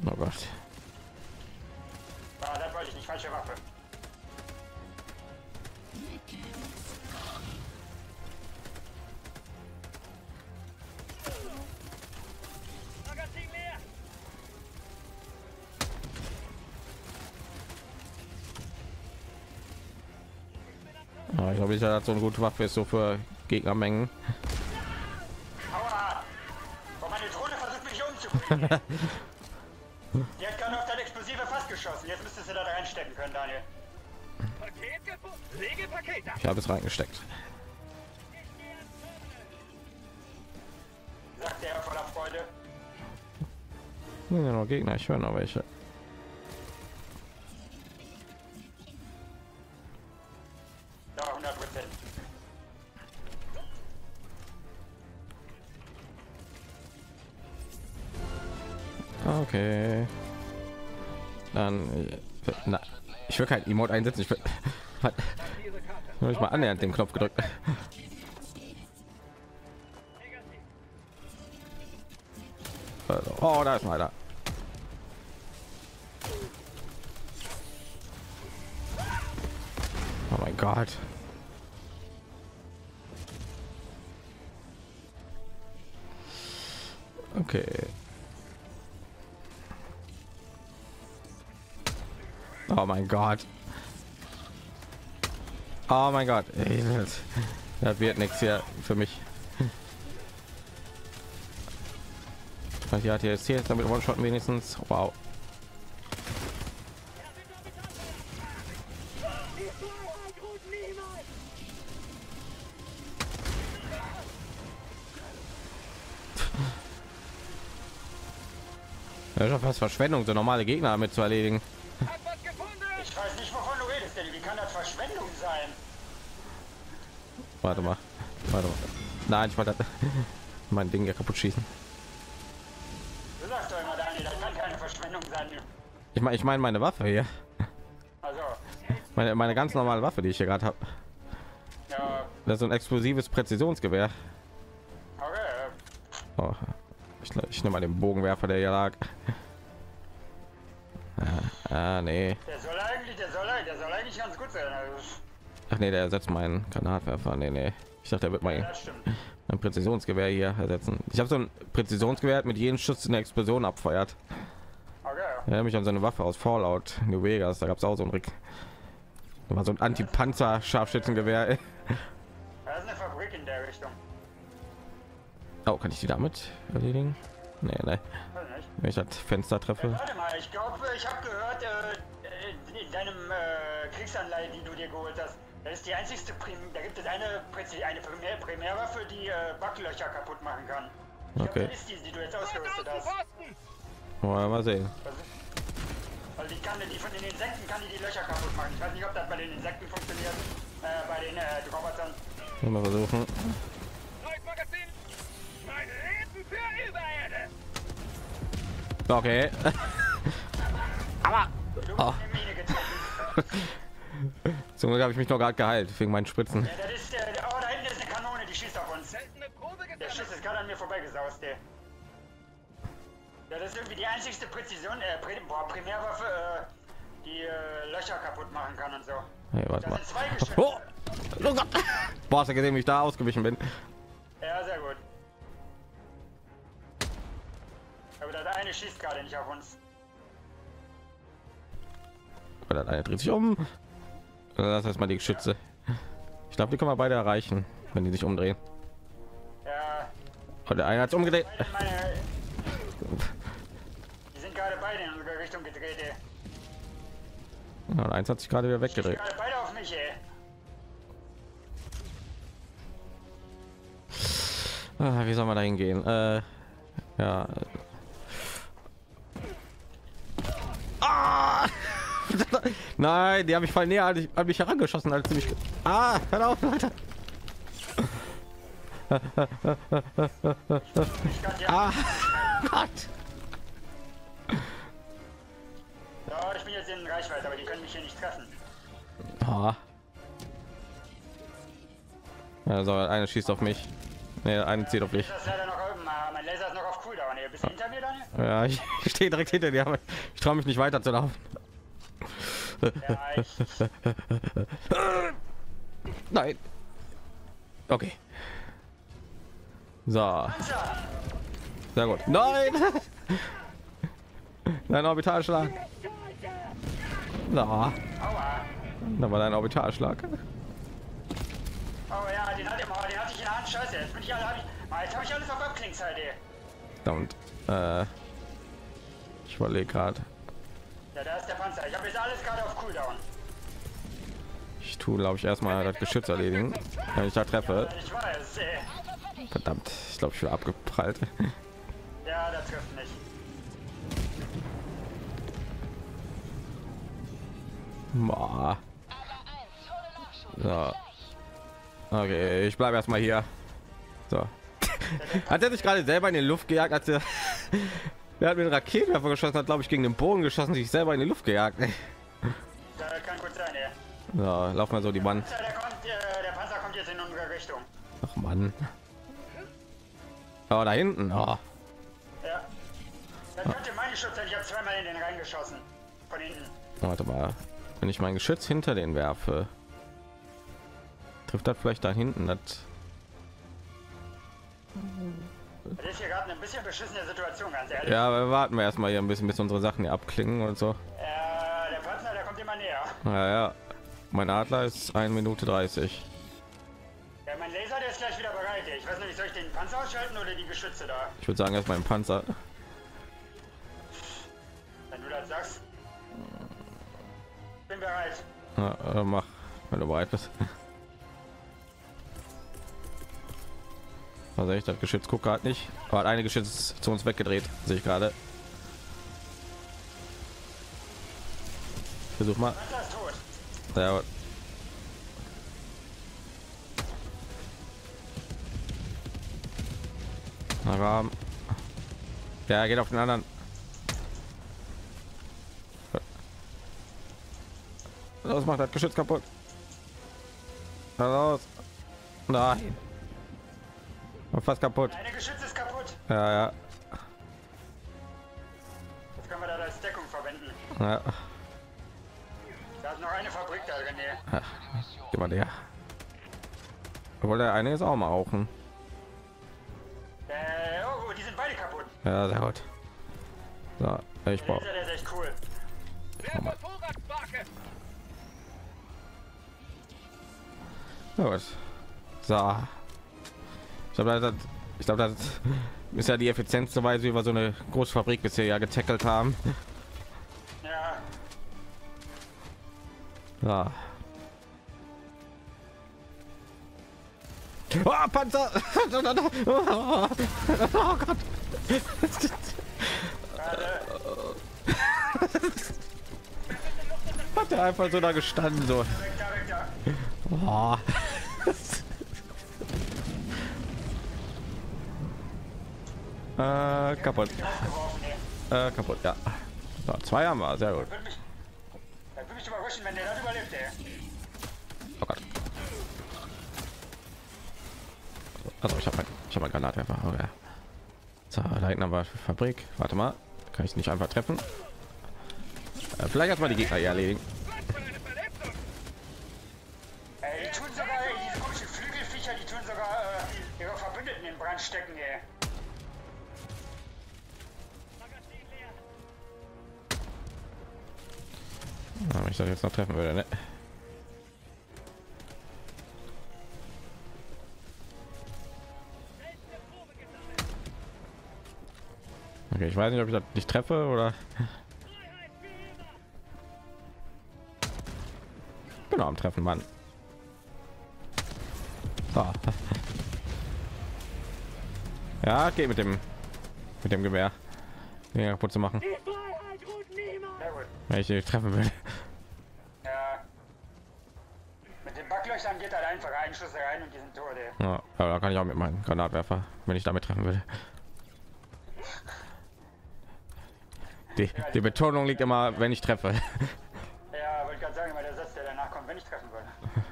Oh Gott. Ah, das wollte ich nicht, falsche Waffe. Magazin leer. Ah, ich glaube, ich habe so eine gute Waffe ist so für Gegnermengen. Aua. Aber meine Drohne versucht mich umzubringen. Der hat gerade auf das explosive Fass geschossen. Jetzt müsstest du da reinstecken können, Daniel. Ich habe es reingesteckt. Sagt er voller Freude. Ja, noch Gegner, ich höre noch welche. Ja, 100%. Okay. Dann na, ich will kein Emote einsetzen. Ich will nur nicht mal annähernd den Knopf gedrückt. Also, oh, da ist einer. Oh mein Gott. Okay. Oh mein Gott. Oh mein Gott. Ey, das wird nichts hier für mich. Hier hat jetzt hier damit One-Shot wenigstens. Wow. Das ist doch fast Verschwendung, so normale Gegner damit zu erledigen. Ich weiß nicht, wovon du redest, denn wie kann das Verschwendung sein? Warte mal. Nein, ich wollte mein Ding ja kaputt schießen. Du sagst doch immer, Daniel, das kann keine Verschwendung sein. Ich meine meine Waffe hier. Also. Meine ganz normale Waffe, die ich hier gerade habe. Ja. Das ist so ein explosives Präzisionsgewehr. Okay. Oh, ich nehme mal den Bogenwerfer, der hier lag. Ah, nee. Der soll eigentlich ganz gut sein. Ach nee, der ersetzt meinen Granatwerfer. Nee. Ich dachte, der wird mein, ja, ein Präzisionsgewehr hier ersetzen. Ich habe so ein Präzisionsgewehr mit jedem Schuss eine Explosion abfeuert. Okay. Ja, mich an so eine Waffe aus Fallout New Vegas. Da gab es auch so ein Rick. Da war so ein Anti-Panzer-Scharfschützengewehr. Da ist eine Fabrik in der Richtung. Oh, kann ich die damit erledigen? Nee. Wenn ich das Fenster treffe. Warte mal, ich glaube, ich habe gehört, in deinem Kriegsanleihe, die du dir geholt hast, das ist die einzigste, da gibt es eine Primärwaffe, die Backlöcher kaputt machen kann. Ich glaub, okay. Das ist die du jetzt ausgerüstet hast. Wollen mal sehen. Also die kann die von den Insekten kann die Löcher kaputt machen. Ich weiß nicht, ob das bei den Insekten funktioniert, bei den Robotern. Mal versuchen. Okay. Aber oh. Zum Glück habe ich mich noch gerade geheilt wegen meinen Spritzen. Ja, das ist, oh, da hinten ist eine Kanone, die schießt auf uns. Der Schuss ist gerade an mir vorbeigesaust. Ja, das ist irgendwie die einzigste Präzision, Primärwaffe, die Löcher kaputt machen kann und so. Hey, warte mal. Oh! Oh Gott. Boah, hast du gesehen, wie ich da ausgewichen bin? Ja, sehr gut. Aber das eine schießt gerade nicht auf uns. Aber das eine dreht sich um. Das heißt mal die Geschütze. Ich glaube, die können wir beide erreichen, wenn die sich umdrehen. Ja. Und der eine hat es umgedreht. Die sind gerade beide in unsere Richtung gedreht. Ja, und eins hat sich gerade wieder weggedreht. Beide auf mich, ey. Wie soll man da hingehen? Ja. Ah! Nein, die haben mich voll näher an mich herangeschossen, als sie mich. Ah, hör auf, Leute. Ah, Gott. Ja, ich bin jetzt in Reichweite, aber die können mich hier nicht treffen. Oh. Also eine schießt auf mich. Ne, eine zieht auf mich. Mein Laser ist noch auf Cooldown. Bist du hinter mir, Daniel? Ja, ich stehe direkt hinter dir, aber ich traue mich nicht weiter zu laufen. Ja, nein. Okay. So. Sehr gut. Nein. Dein Orbitalschlag. Na, da war dein Orbitalschlag. Oh ja, den hatte ich in der Hand. Scheiße, jetzt bin ich alle, jetzt habe ich alles auf Abklingshalt. Verdammt. Ich überlege gerade. Ja, da ist der Panzer. Ich habe jetzt alles gerade auf Cooldown. Ich tue, glaube ich, erstmal das Geschütz erledigen, wenn ich da treffe. Ja, ich weiß, verdammt, ich glaube, ich bin abgeprallt. Ja, das trifft nicht. Boah. So. Okay, ich bleibe erstmal hier. So. Hat er sich gerade selber in die Luft gejagt, als er hat mit Raketenwerfer geschossen, hat, glaube ich, gegen den Boden geschossen, sich selber in die Luft gejagt. Ja, kann gut sein, ja. So, lauf mal so die Wand. Der Panzer kommt jetzt in unsere Richtung. Ach Mann. Aber da hinten. Oh. Ja. Dann könnte meine Schütze, ich habe zweimal in den Rhein geschossen. Von hinten. Warte mal. Wenn ich mein Geschütz hinter den werfe, trifft das vielleicht da hinten. Das ist hier gerade ein bisschen beschissene Situation, ganz ehrlich. Ja, aber warten wir erstmal hier ein bisschen, bis unsere Sachen hier abklingen und so. Der Panzer, der kommt immer näher. Ja, ja. Mein Adler ist 1 Minute 30. Ja, mein Laser, der ist gleich wieder bereit. Ich weiß nicht, soll ich den Panzer ausschalten oder die Geschütze da? Ich würde sagen, erst mein Panzer. Wenn du das sagst. Bin bereit. Ja, mach, wenn du bereit bist. Also ich das Geschütz gucke gerade nicht, aber hat eine Geschütz zu uns weggedreht, sehe ich gerade. Versuch mal. Ja. Aber ja, geht auf den anderen. Das macht das Geschütz kaputt. Raus. Nein. Fast kaputt. Eine Geschütz ist kaputt. Ja, ja. Jetzt können wir da als Deckung verwenden. Ja. Da ist noch eine Fabrik da drin. Ja. Geh mal her. Obwohl der eine ist auch mal rauchen. Oh, die sind beide kaputt. Ja, sehr gut. So, ich brauche. Der ist echt cool. Gut. So. Ich glaube, das ist ja die effizienteste Weise, wie wir so eine große Fabrik bisher ja getackelt haben. Ja. Ja. Oh, Panzer! Oh Gott! Hat er einfach so da gestanden, so. Oh. Kaputt. Kaputt, ja. So, 2 haben wir, sehr gut. Würde mich überraschen, wenn der das überlebt, ey. Oh Gott. Also, ich habe mal Granatwerfer. Oh, ja. So, da hinten haben wir Fabrik. Warte mal, kann ich nicht einfach treffen? Vielleicht erstmal die Gegner hier erledigen. Die tun sogar, diese komischen Flügelviecher, die tun sogar ihre Verbündeten in Brand stecken, ey. Wenn ich das jetzt noch treffen würde, ne? Okay, ich weiß nicht, ob ich das nicht treffe oder genau am Treffen, Mann. So. Ja, geh mit dem Gewehr ja, kaputt zu machen. Wenn ich ihn treffen will. Ja. Mit den Backlöchern geht halt einfach ein Schuss rein und die sind tot. Ja, aber da kann ich auch mit meinem Granatwerfer, wenn ich damit treffen will. Die Betonung liegt immer, wenn ich treffe. Ja, wollte gerade sagen, weil der Satz, der danach kommt, wenn ich treffen würde.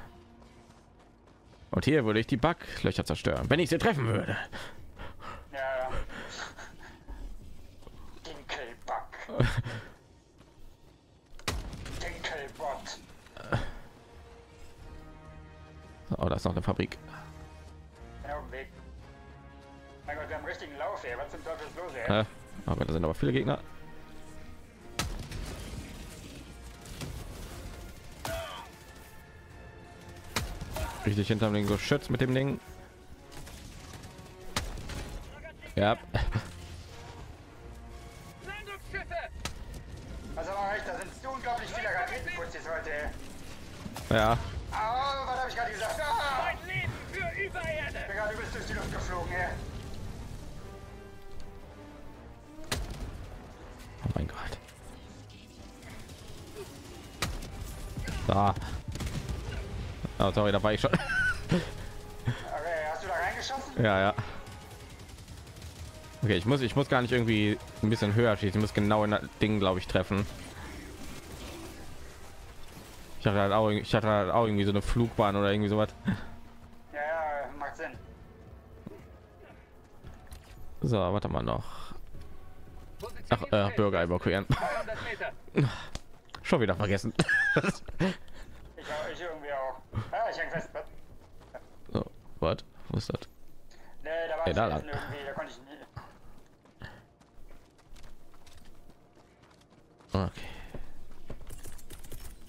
Und hier würde ich die Backlöcher zerstören, wenn ich sie treffen würde. Ja. Dinkelback. Dinkelbot. Oh, da ist noch eine Fabrik. Genau, Weg. Mein Gott, wir haben richtigen Lauf hier. Was zum Teufel ist los hier? Aber da sind aber viele Gegner. Richtig hinterm Ding geschützt mit dem Ding. Ja. Also recht, da sind so unglaublich viele Raketenputzis heute. Ja. Oh, was habe ich gerade gesagt? Ah! Mein Leben für Übererde. Ich bin gerade übelst durch die Luft geflogen, ja. Oh mein Gott. Da. Oh, sorry, da war ich schon. Okay, hast du da reingeschossen? Ja, ja. Okay, ich muss gar nicht irgendwie ein bisschen höher schießen. Ich muss genau in das Ding, glaube ich, treffen. Ich hatte halt auch irgendwie so eine Flugbahn oder irgendwie sowas. Ja, ja, macht Sinn. So, warte mal noch. Ach, Bürger evakuieren. Schon wieder vergessen. Ich irgendwie auch. Ah, ich häng fest. Oh, what? Wo ist das? Nee, da war ich da lang. Da konnte ich nie. Okay.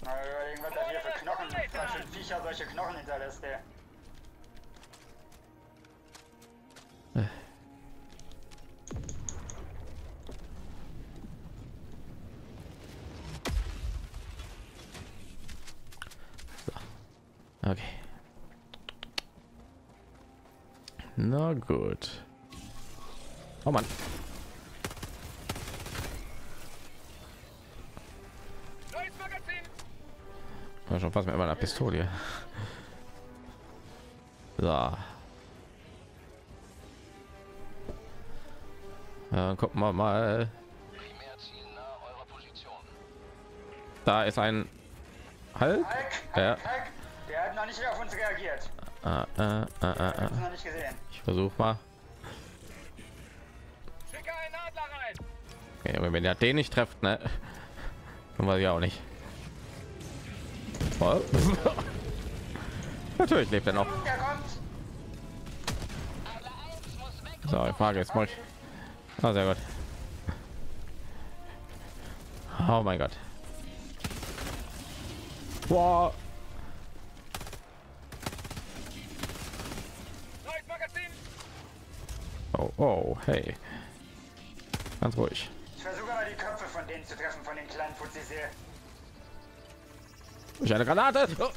Na, irgendwas da hier für Knochen. Was für Viecher solche Knochen hinterlässt, der. Okay. Na gut. Oh Mann. War schon fast mit meiner Pistole. So. Dann gucken wir mal. Da ist ein Hulk. Ja. Der hat noch nicht auf uns reagiert. Noch nicht gesehen. Ich versuche mal. Schicke einen Adler rein. Okay, aber wenn der den nicht trefft, ne? Dann weiß ich auch nicht. Oh. Natürlich lebt er noch. So, ich frage jetzt mal. Oh, sehr gut. Oh mein Gott. Wow. Oh, oh, hey, ganz ruhig. Ich versuche mal die Köpfe von denen zu treffen, von den kleinen Putzis hier. Ich eine Granate. Oh.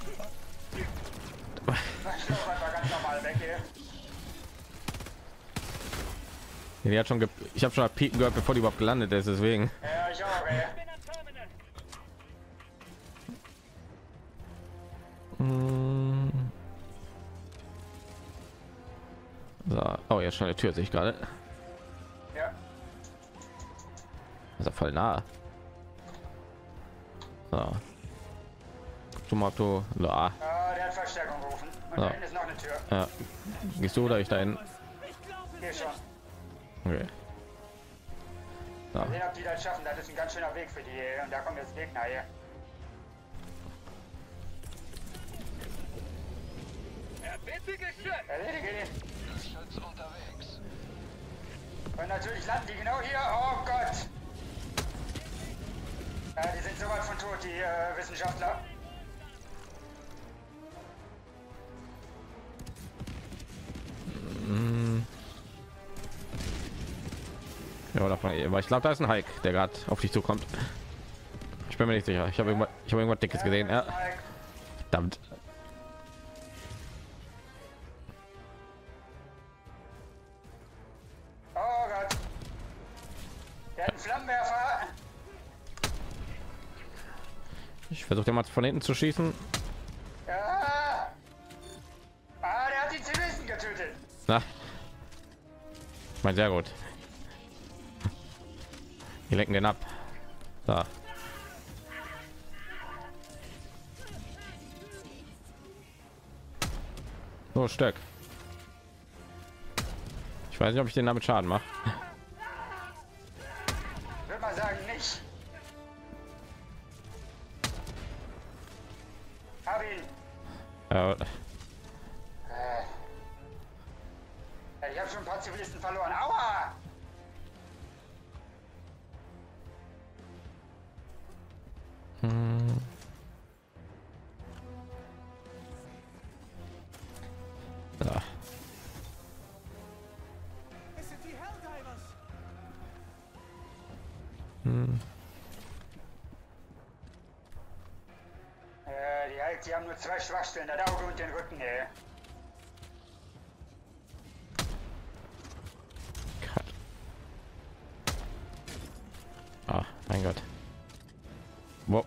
Die hat schon, ich habe schon Piepen gehört, bevor die überhaupt gelandet ist, deswegen. Ja, ich auch, ey. So. Oh, jetzt schon die Tür sehe ich gerade. Ja. Also voll nah. So. Tomato. Ah, der hat Verstärkung gerufen. Und da hinten ist noch eine Tür. Ja. Gehst du oder ich da hin? Hier schon. Okay. So. Mal sehen, ob die das schaffen. Das ist ein ganz schöner Weg für die. Und da kommen jetzt Gegner hier. Schütz unterwegs. Und natürlich landen die genau hier. Oh Gott. Ja, die sind so weit von tot, die Wissenschaftler. Ja, davon, ich glaube, da ist ein Hulk, der gerade auf dich zukommt. Ich bin mir nicht sicher. Ich habe irgendwas Dickes gesehen. Ja. Verdammt. Ich versuche den mal von hinten zu schießen. Ja. Ah, der hat die Zivilisten getötet. Na, ich meine, sehr gut. Wir lenken den ab. Da. So, Stöck. Ich weiß nicht, ob ich den damit Schaden mache. Ich würde mal sagen, nicht. Hab ihn. Ich habe schon ein paar Zivilisten verloren. Aua! Da. Die haben nur zwei Schwachstellen, das Auge und den Rücken, ey. Oh, mein Gott. Wow.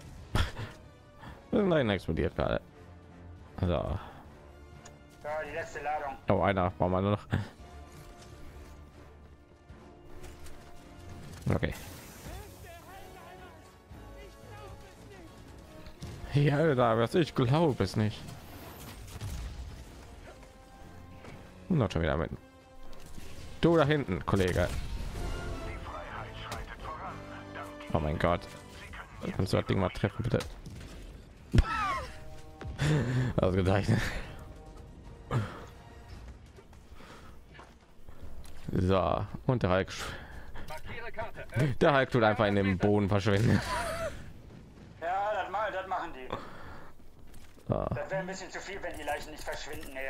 Nein, explodiert gerade. So. So, die letzte Ladung. Oh, einer brauchen wir nur noch. Okay. Ja, da was ich glaube es nicht. Noch schon wieder mit. Du da hinten, Kollege. Oh mein Gott. Kannst du das Ding mal treffen, bitte? Ausgezeichnet. So, und der Hulk. Der Hulk tut einfach in den Boden verschwinden. Ja, das machen die. Das wäre ein bisschen zu viel, wenn die Leichen nicht verschwinden. Ey.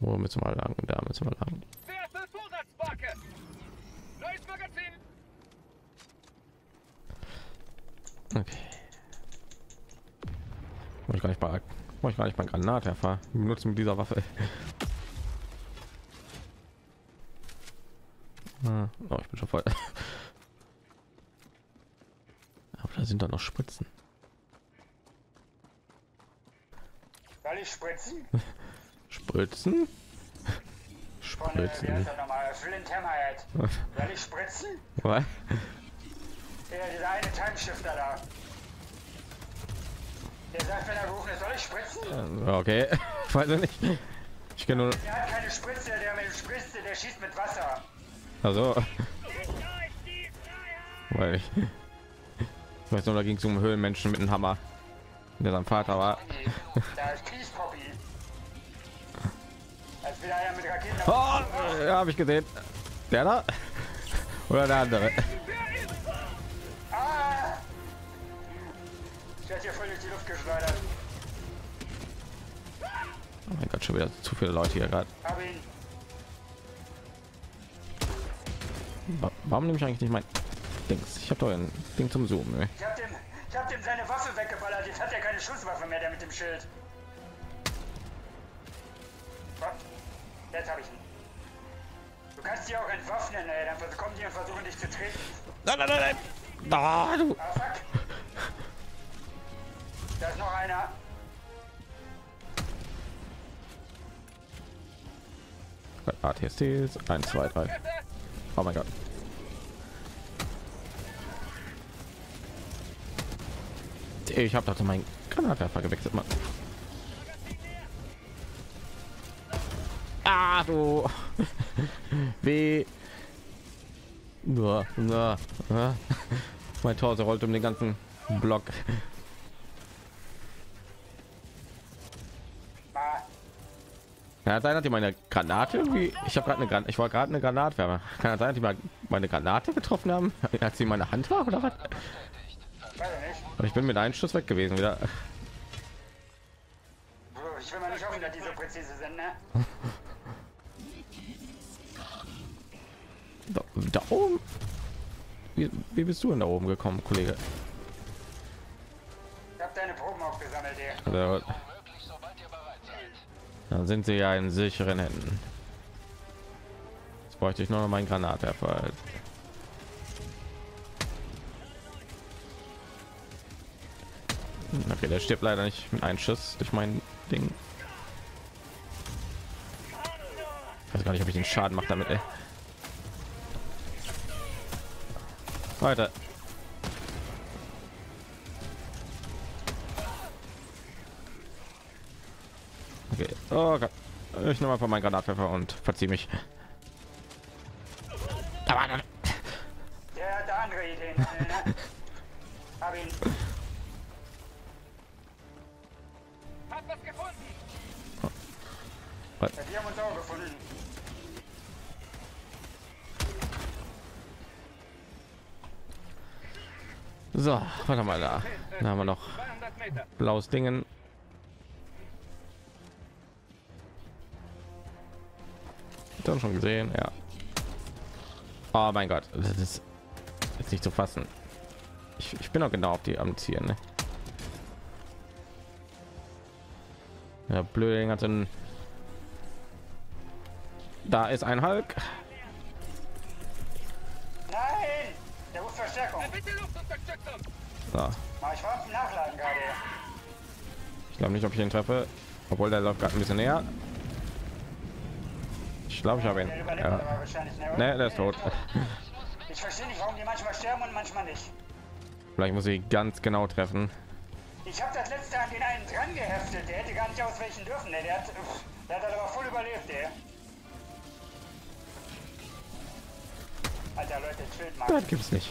Wo müssen wir lang? Da müssen wir lang. Okay. Muss ich gar nicht mal, Granatwerfer benutzen mit dieser Waffe. Oh, ich bin schon voll. Aber da sind doch noch Spritzen. Soll ich spritzen? Spritzen? Spritzen. Soll ich spritzen? Was? Der, dieser eine Timeshifter da. Der sagt, wenn er rufen ist, soll ich spritzen? Okay, weiß ich nicht. Ich kenne nur... Der hat keine Spritze, der mit dem Spritze, der schießt mit Wasser. Also... Weil ich weiß noch, da ging es um Höhlenmenschen mit einem Hammer. Der sein Vater war... Oh, ja, habe ich gesehen. Der da? Oder der andere? Ich werde hier voll durch die Luft geschleudert. Oh mein Gott, schon wieder zu viele Leute hier gerade. Warum nehme ich eigentlich nicht mein Dings? Ich habe doch ein Ding zum Zoomen. Ey. Ich hab dem seine Waffe weggeballert. Jetzt hat er keine Schusswaffe mehr, der mit dem Schild. Jetzt habe ich ihn. Du kannst die auch entwaffnen, ey. Dann kommen die und versuchen dich zu treten. Nein, nein, nein, nein. Oh, du. Ah, fuck. Da ist noch einer. ATST ist 1, 2, 3. Oh mein Gott. Ich habe dazu meinen Granatwerfer gewechselt, Mann. Ah, du. Weh. Mein Torso rollt um den ganzen Block. Kann sein, dass die meine Granate irgendwie. Ich habe gerade eine Granate. Ich war gerade eine Granatwerfer. Kann das sein, dass die mal meine Granate getroffen haben, als sie meine Hand war oder was? Ich bin mit einem Schuss weg gewesen wieder. Ich will mal nicht hoffen, dass die so präzise sind, ne? Da oben. Wie bist du denn da oben gekommen, Kollege? Ich habe deine Proben aufgesammelt. Also, dann sind sie ja in sicheren Händen. Jetzt bräuchte ich nur noch meinen Granatwerfer. Okay, der stirbt leider nicht mit einem Schuss durch mein Ding. Ich weiß gar nicht, ob ich den Schaden mache damit, ey. Weiter. Okay. Oh Gott. Ich nehme einfach meinen Granatwerfer und verziehe mich. So, warte mal, da haben wir noch blaues Dingen. Dann schon gesehen, ja. Oh mein Gott, das ist jetzt nicht zu fassen. Ich bin auch genau auf die am Ziel, ne? Ja, blöd, hat einen. Da ist ein Hulk. Nein, der ruft Verstärkung. So. Ich glaube nicht, ob ich ihn treffe, obwohl der läuft gerade ein bisschen näher. Ich glaube, ich habe ihn. Ja. Ne, der ist tot. Ich verstehe nicht, warum die manchmal sterben und manchmal nicht. Vielleicht muss ich ganz genau treffen. Ich habe das letzte an den einen dran geheftet. Der hätte gar nicht ausweichen dürfen. Der hat aber voll überlebt, der. Alter, Leute, chillt mal. Das gibt's nicht.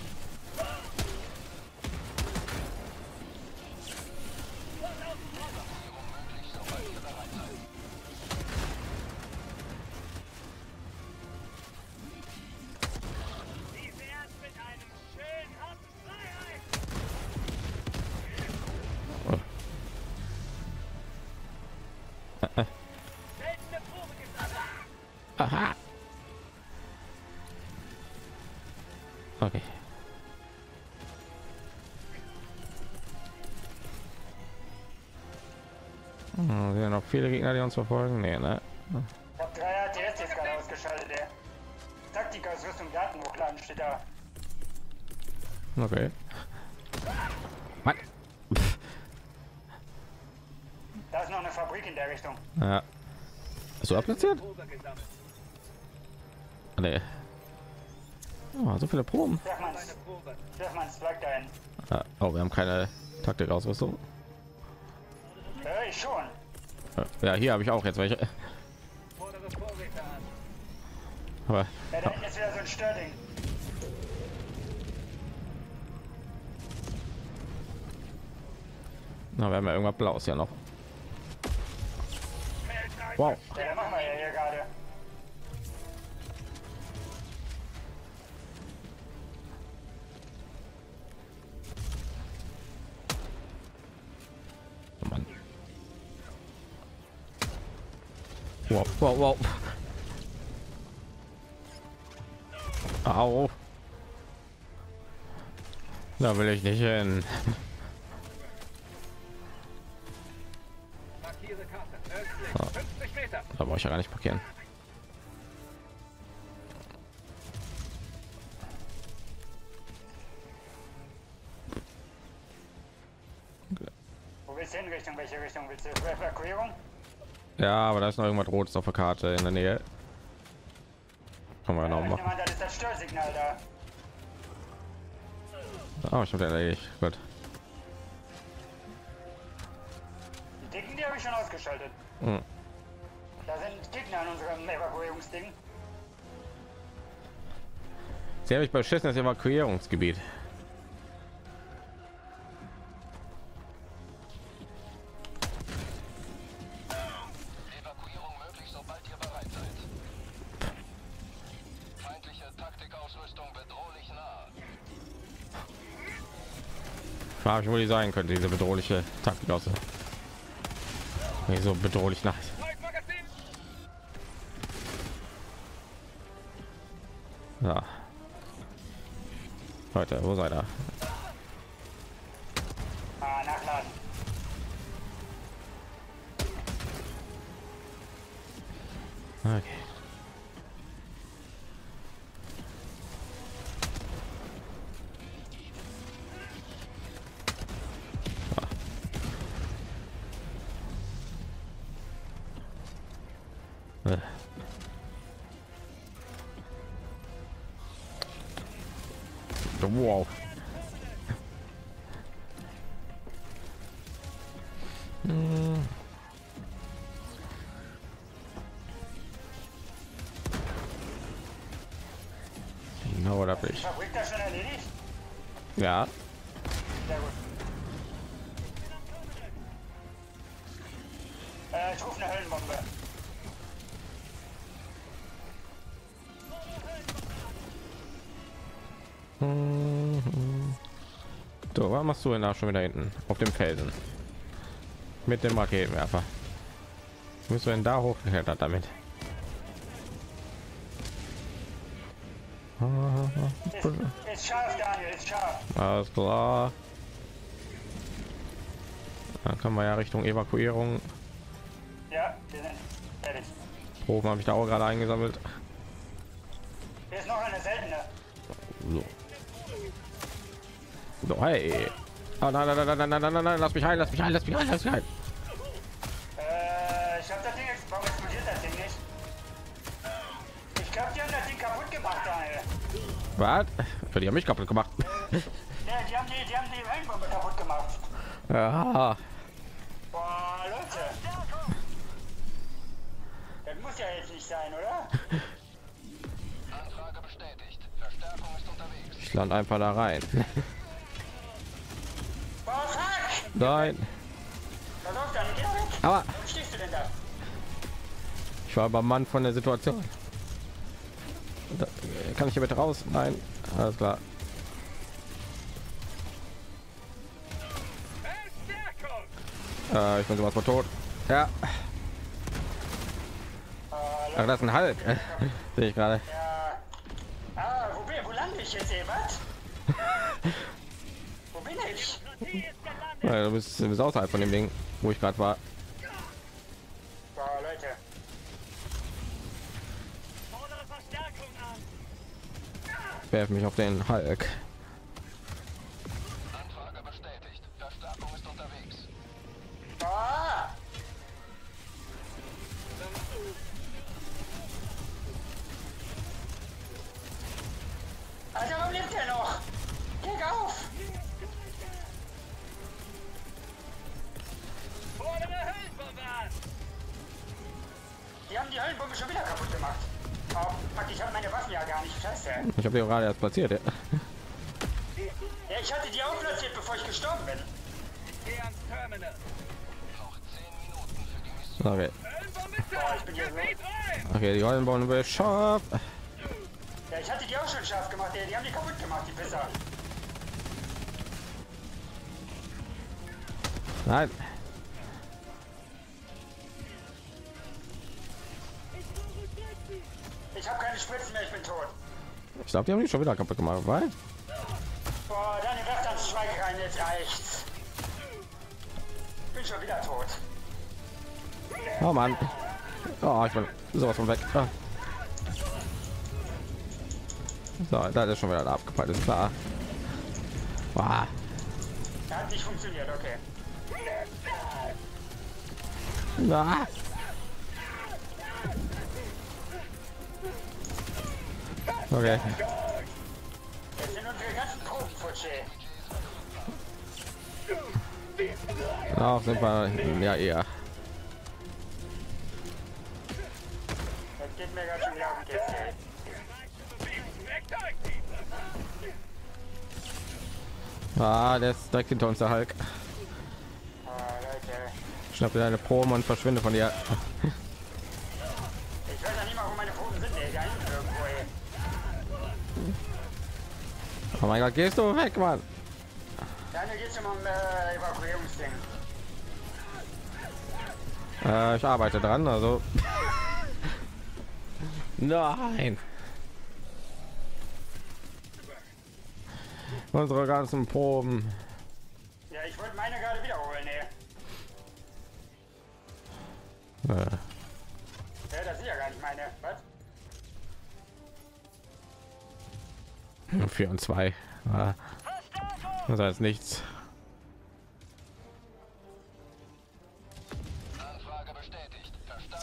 Aha. Okay. Sind noch viele Gegner, die uns verfolgen? Nee, ne? Ich hab 3 ATS jetzt gerade ausgeschaltet, der. Taktikausrüstung Daten hochladen steht da. Okay. Mann. Da ist noch eine Fabrik in der Richtung. Ja. Hast du abplatziert? Nee. Oh, so viele Proben. Oh, wir haben keine Taktikausrüstung. Ja, hier habe ich auch jetzt welche. Aber na, wir haben ja irgendwas blaues ja noch. Wow. Wow, wow, wow. Au. Da will ich nicht hin. Oh. Da brauche ich ja gar nicht parkieren. Okay. Wo willst du hin? Richtung welche Richtung willst du? Evakuierung? Ja, aber da ist noch irgendwas Rotes auf der Karte in der Nähe. Kommen wir noch mal. Das ist das Störsignal da. Oh, ich habe erledigt. Gut. Die Dicken, die habe ich schon ausgeschaltet. Hm. Da sind Gegner an unserem Evakuierungsding. Sie haben mich beschissen, das Evakuierungsgebiet. Frage ich, wo die sein könnte, diese bedrohliche Taktik aus. Nee, so bedrohlich nach. Ja. Leute, wo seid ihr? Nachladen. Okay. Wow. No, oder bin ich? Ja. Ich rufe eine Höllenbombe. So, was machst du denn da schon wieder hinten? Auf dem Felsen. Mit dem Raketenwerfer. Müssen wir denn da hochgeklettert damit? Ist scharf, Daniel, ist scharf. Alles klar. Dann können wir ja Richtung Evakuierung. Ja, wir sind fertig. Proben habe ich da auch gerade eingesammelt. Hier ist noch eine seltene. So. So, hey. Oh, nein, nein, nein, nein, nein, nein, nein, lass mich heil, lass mich heil, lass mich heil, lass mich heil. Ich hab das Ding jetzt, warum explodiert das Ding nicht? Ich glaube, die haben das Ding kaputt gemacht, Daniel. Was? Die haben mich kaputt gemacht. Ja, die haben die Höllenbombe kaputt gemacht. Ja. Boah, Leute. Das muss ja jetzt nicht sein, oder? Anfrage bestätigt. Verstärkung ist unterwegs. Ich lande einfach da rein. Nein. Aber ich war beim Mann von der Situation. Da, kann ich hier bitte raus? Nein. Alles klar. Ich bin sowas mal tot. Ja. Ach, das ist ein Hulk. Sehe ich gerade. Ja. Ah, wo lande ich jetzt, was? Wo bin ich? Ja, du bist außerhalb von dem Ding, wo ich gerade war. Oh, Leute. Werf mich auf den Hulk. Anfrage bestätigt. Verstärkung ist unterwegs. Ah! Also, warum lebt er noch? Kick auf! Die haben die Höllenbombe schon wieder kaputt gemacht. Oh, fuck, ich habe meine Waffen ja gar nicht. Scheiße. Ich habe die gerade erst platziert. Ja. Ja, ich hatte die auch platziert, bevor ich gestorben bin. Geh ans Terminal. Noch 10 Minuten für die Mission. Okay. Oh, ich bin hier so. Okay, die Höllenbombe ist scharf. Ja, ich hatte die auch schon scharf gemacht. Ja, die haben die kaputt gemacht, die Pisser. Nein. Ich habe keine Spritzen mehr, ich bin tot. Ich glaube, die haben mich schon wieder kaputt gemacht, weil... Boah, deine Werft ans Schweige rein, jetzt reicht's. Bin schon wieder tot. Oh Mann. Oh, ich bin sowas von weg. Ah. So, da ist schon wieder abgepeilt, ist klar. Wow. Das hat nicht funktioniert, okay. Ah. Okay. Das sind unsere ganzen Proben. Auf sind wir ja eher. Das geht mir ganz schön laut jetzt, ey. Ah, der ist direkt hinter uns, der Hulk. Ah, schnapp dir deine Proben und verschwinde von dir. Ich weiß ja nicht mal, wo meine Proben sind, ey. Oh mein Gott, gehst du weg, Mann? Dann geht's um Evakuierungsding. Ich arbeite dran, also. Nein. Unsere ganzen Proben. Ja, ich wollte meine gerade wiederholen, ey. Ja, das ist ja gar nicht meine. Was? 4 und 2. Das heißt nichts.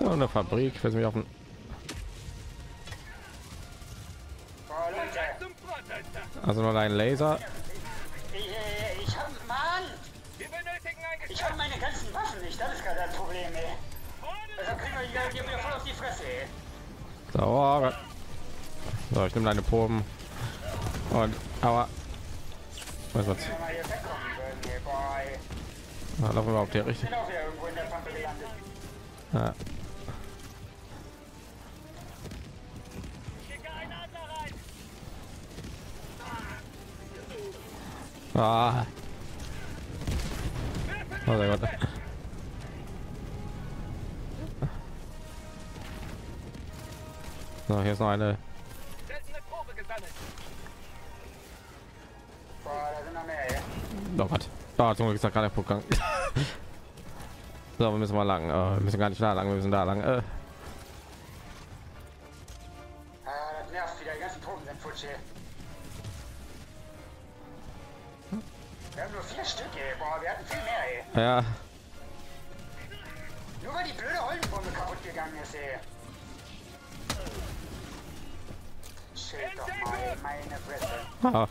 So eine Fabrik, ich weiß nicht, auf dem also nur ein Laser. Ich habe meine ganzen Waffen nicht, das ist gerade ein Problem. Also kriegen wir hier voll auf die Fresse. So, so, ich nehme deine Proben und aber was war's? Laufen wir überhaupt hier richtig? Ja. Ah. Oh mein Gott. So, hier ist noch eine. Noch was? Da zum Glück ist da gerade der Vorgang. So, wir müssen mal lang. Wir müssen gar nicht da lang, wir müssen da lang. Das nervt wieder, die ganzen Proben sind futsch hier. Wir haben nur 4 Stück, ey. Boah, wir hatten viel mehr, ey. Ja. Nur weil die blöde Hollenbombe kaputt gegangen ist, ey. Schild doch mal, meine Fresse. Ah.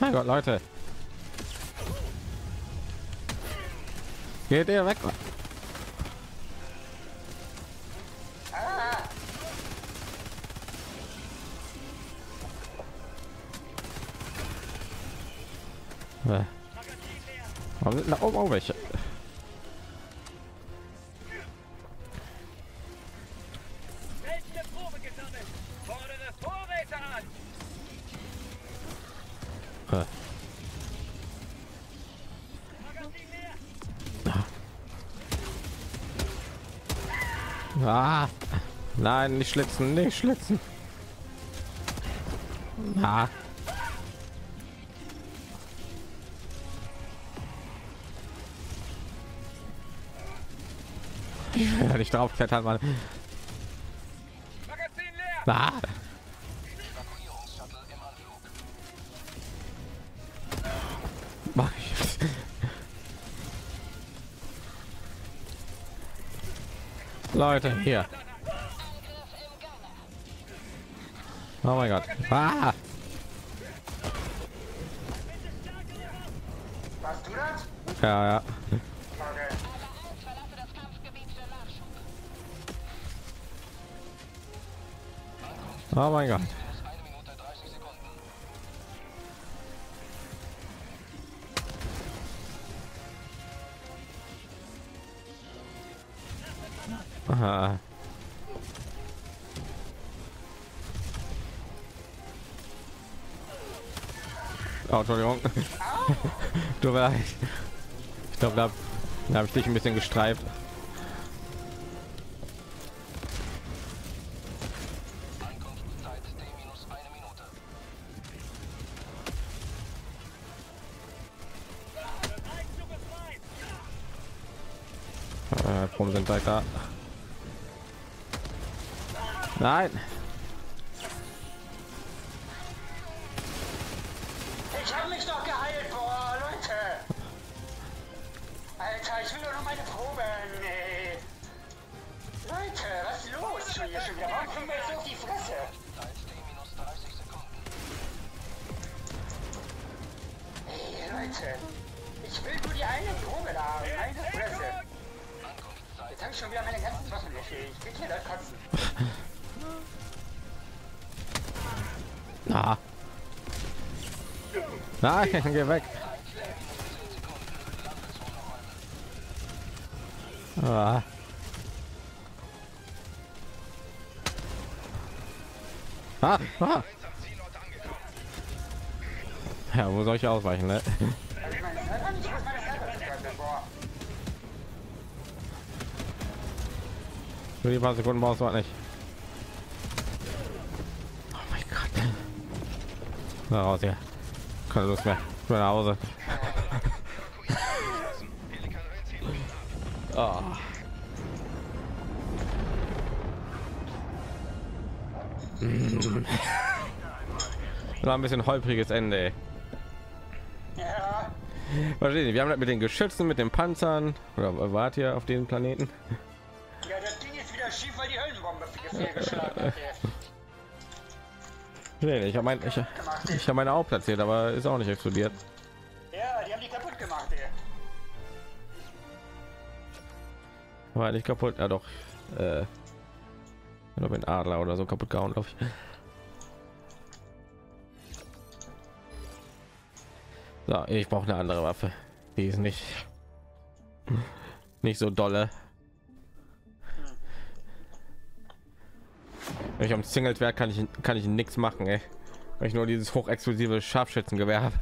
Mein Gott, Leute. Geht ihr weg? Warum sind da oben auch welche? Ah, nein, nicht schlitzen, nicht schlitzen. Ah. Ich will ja nicht drauf klettern, Mann. Ah. Leute, hier. Oh mein Gott. Ah. Ja, ja. Oh mein Gott. Aha. Oh, Entschuldigung. Du warst. Ich glaube, da habe ich dich ein bisschen gestreift. Einkunftszeit -1 Minute. Warum sind gleich da? Nein. Ich habe mich doch geheilt, boah, Leute. Alter, ich will nur noch meine Proben, ey. Leute, was ist los? Schon wieder. Warum kriegen wir jetzt auf die Fresse? Ey, Leute. Ich will nur die eine Probe da haben. Eine Fresse. Jetzt habe ich schon wieder meine ganzen Waffen gefehlt. Ich krieg hier das Kotzen. Na, nein, geh weg. Ah. Ah, ah. Ja, wo soll ich ausweichen, ne? Für die paar Sekunden brauchst du halt nicht. Na raus hier. Keine Lust mehr. Ich bin nach Hause. Oh. War ein bisschen holpriges Ende. Ja. Wir haben das mit den Geschützen, mit den Panzern oder wart ihr auf dem Planeten? Ja, das Ding ist wieder schief, weil die Höllenbombe fehlgeschlagen hat. Nee, ich habe meine auch platziert, aber ist auch nicht explodiert. Ja, die haben die kaputt gemacht. War nicht kaputt, ja doch. Ich glaube, ein Adler oder so kaputt gehauen, glaube ich. So, ich brauche eine andere Waffe, die ist nicht so dolle. Wenn ich umzingelt werde, kann ich nichts machen, ey. Weil ich nur dieses hochexplosive Scharfschützengewehr habe.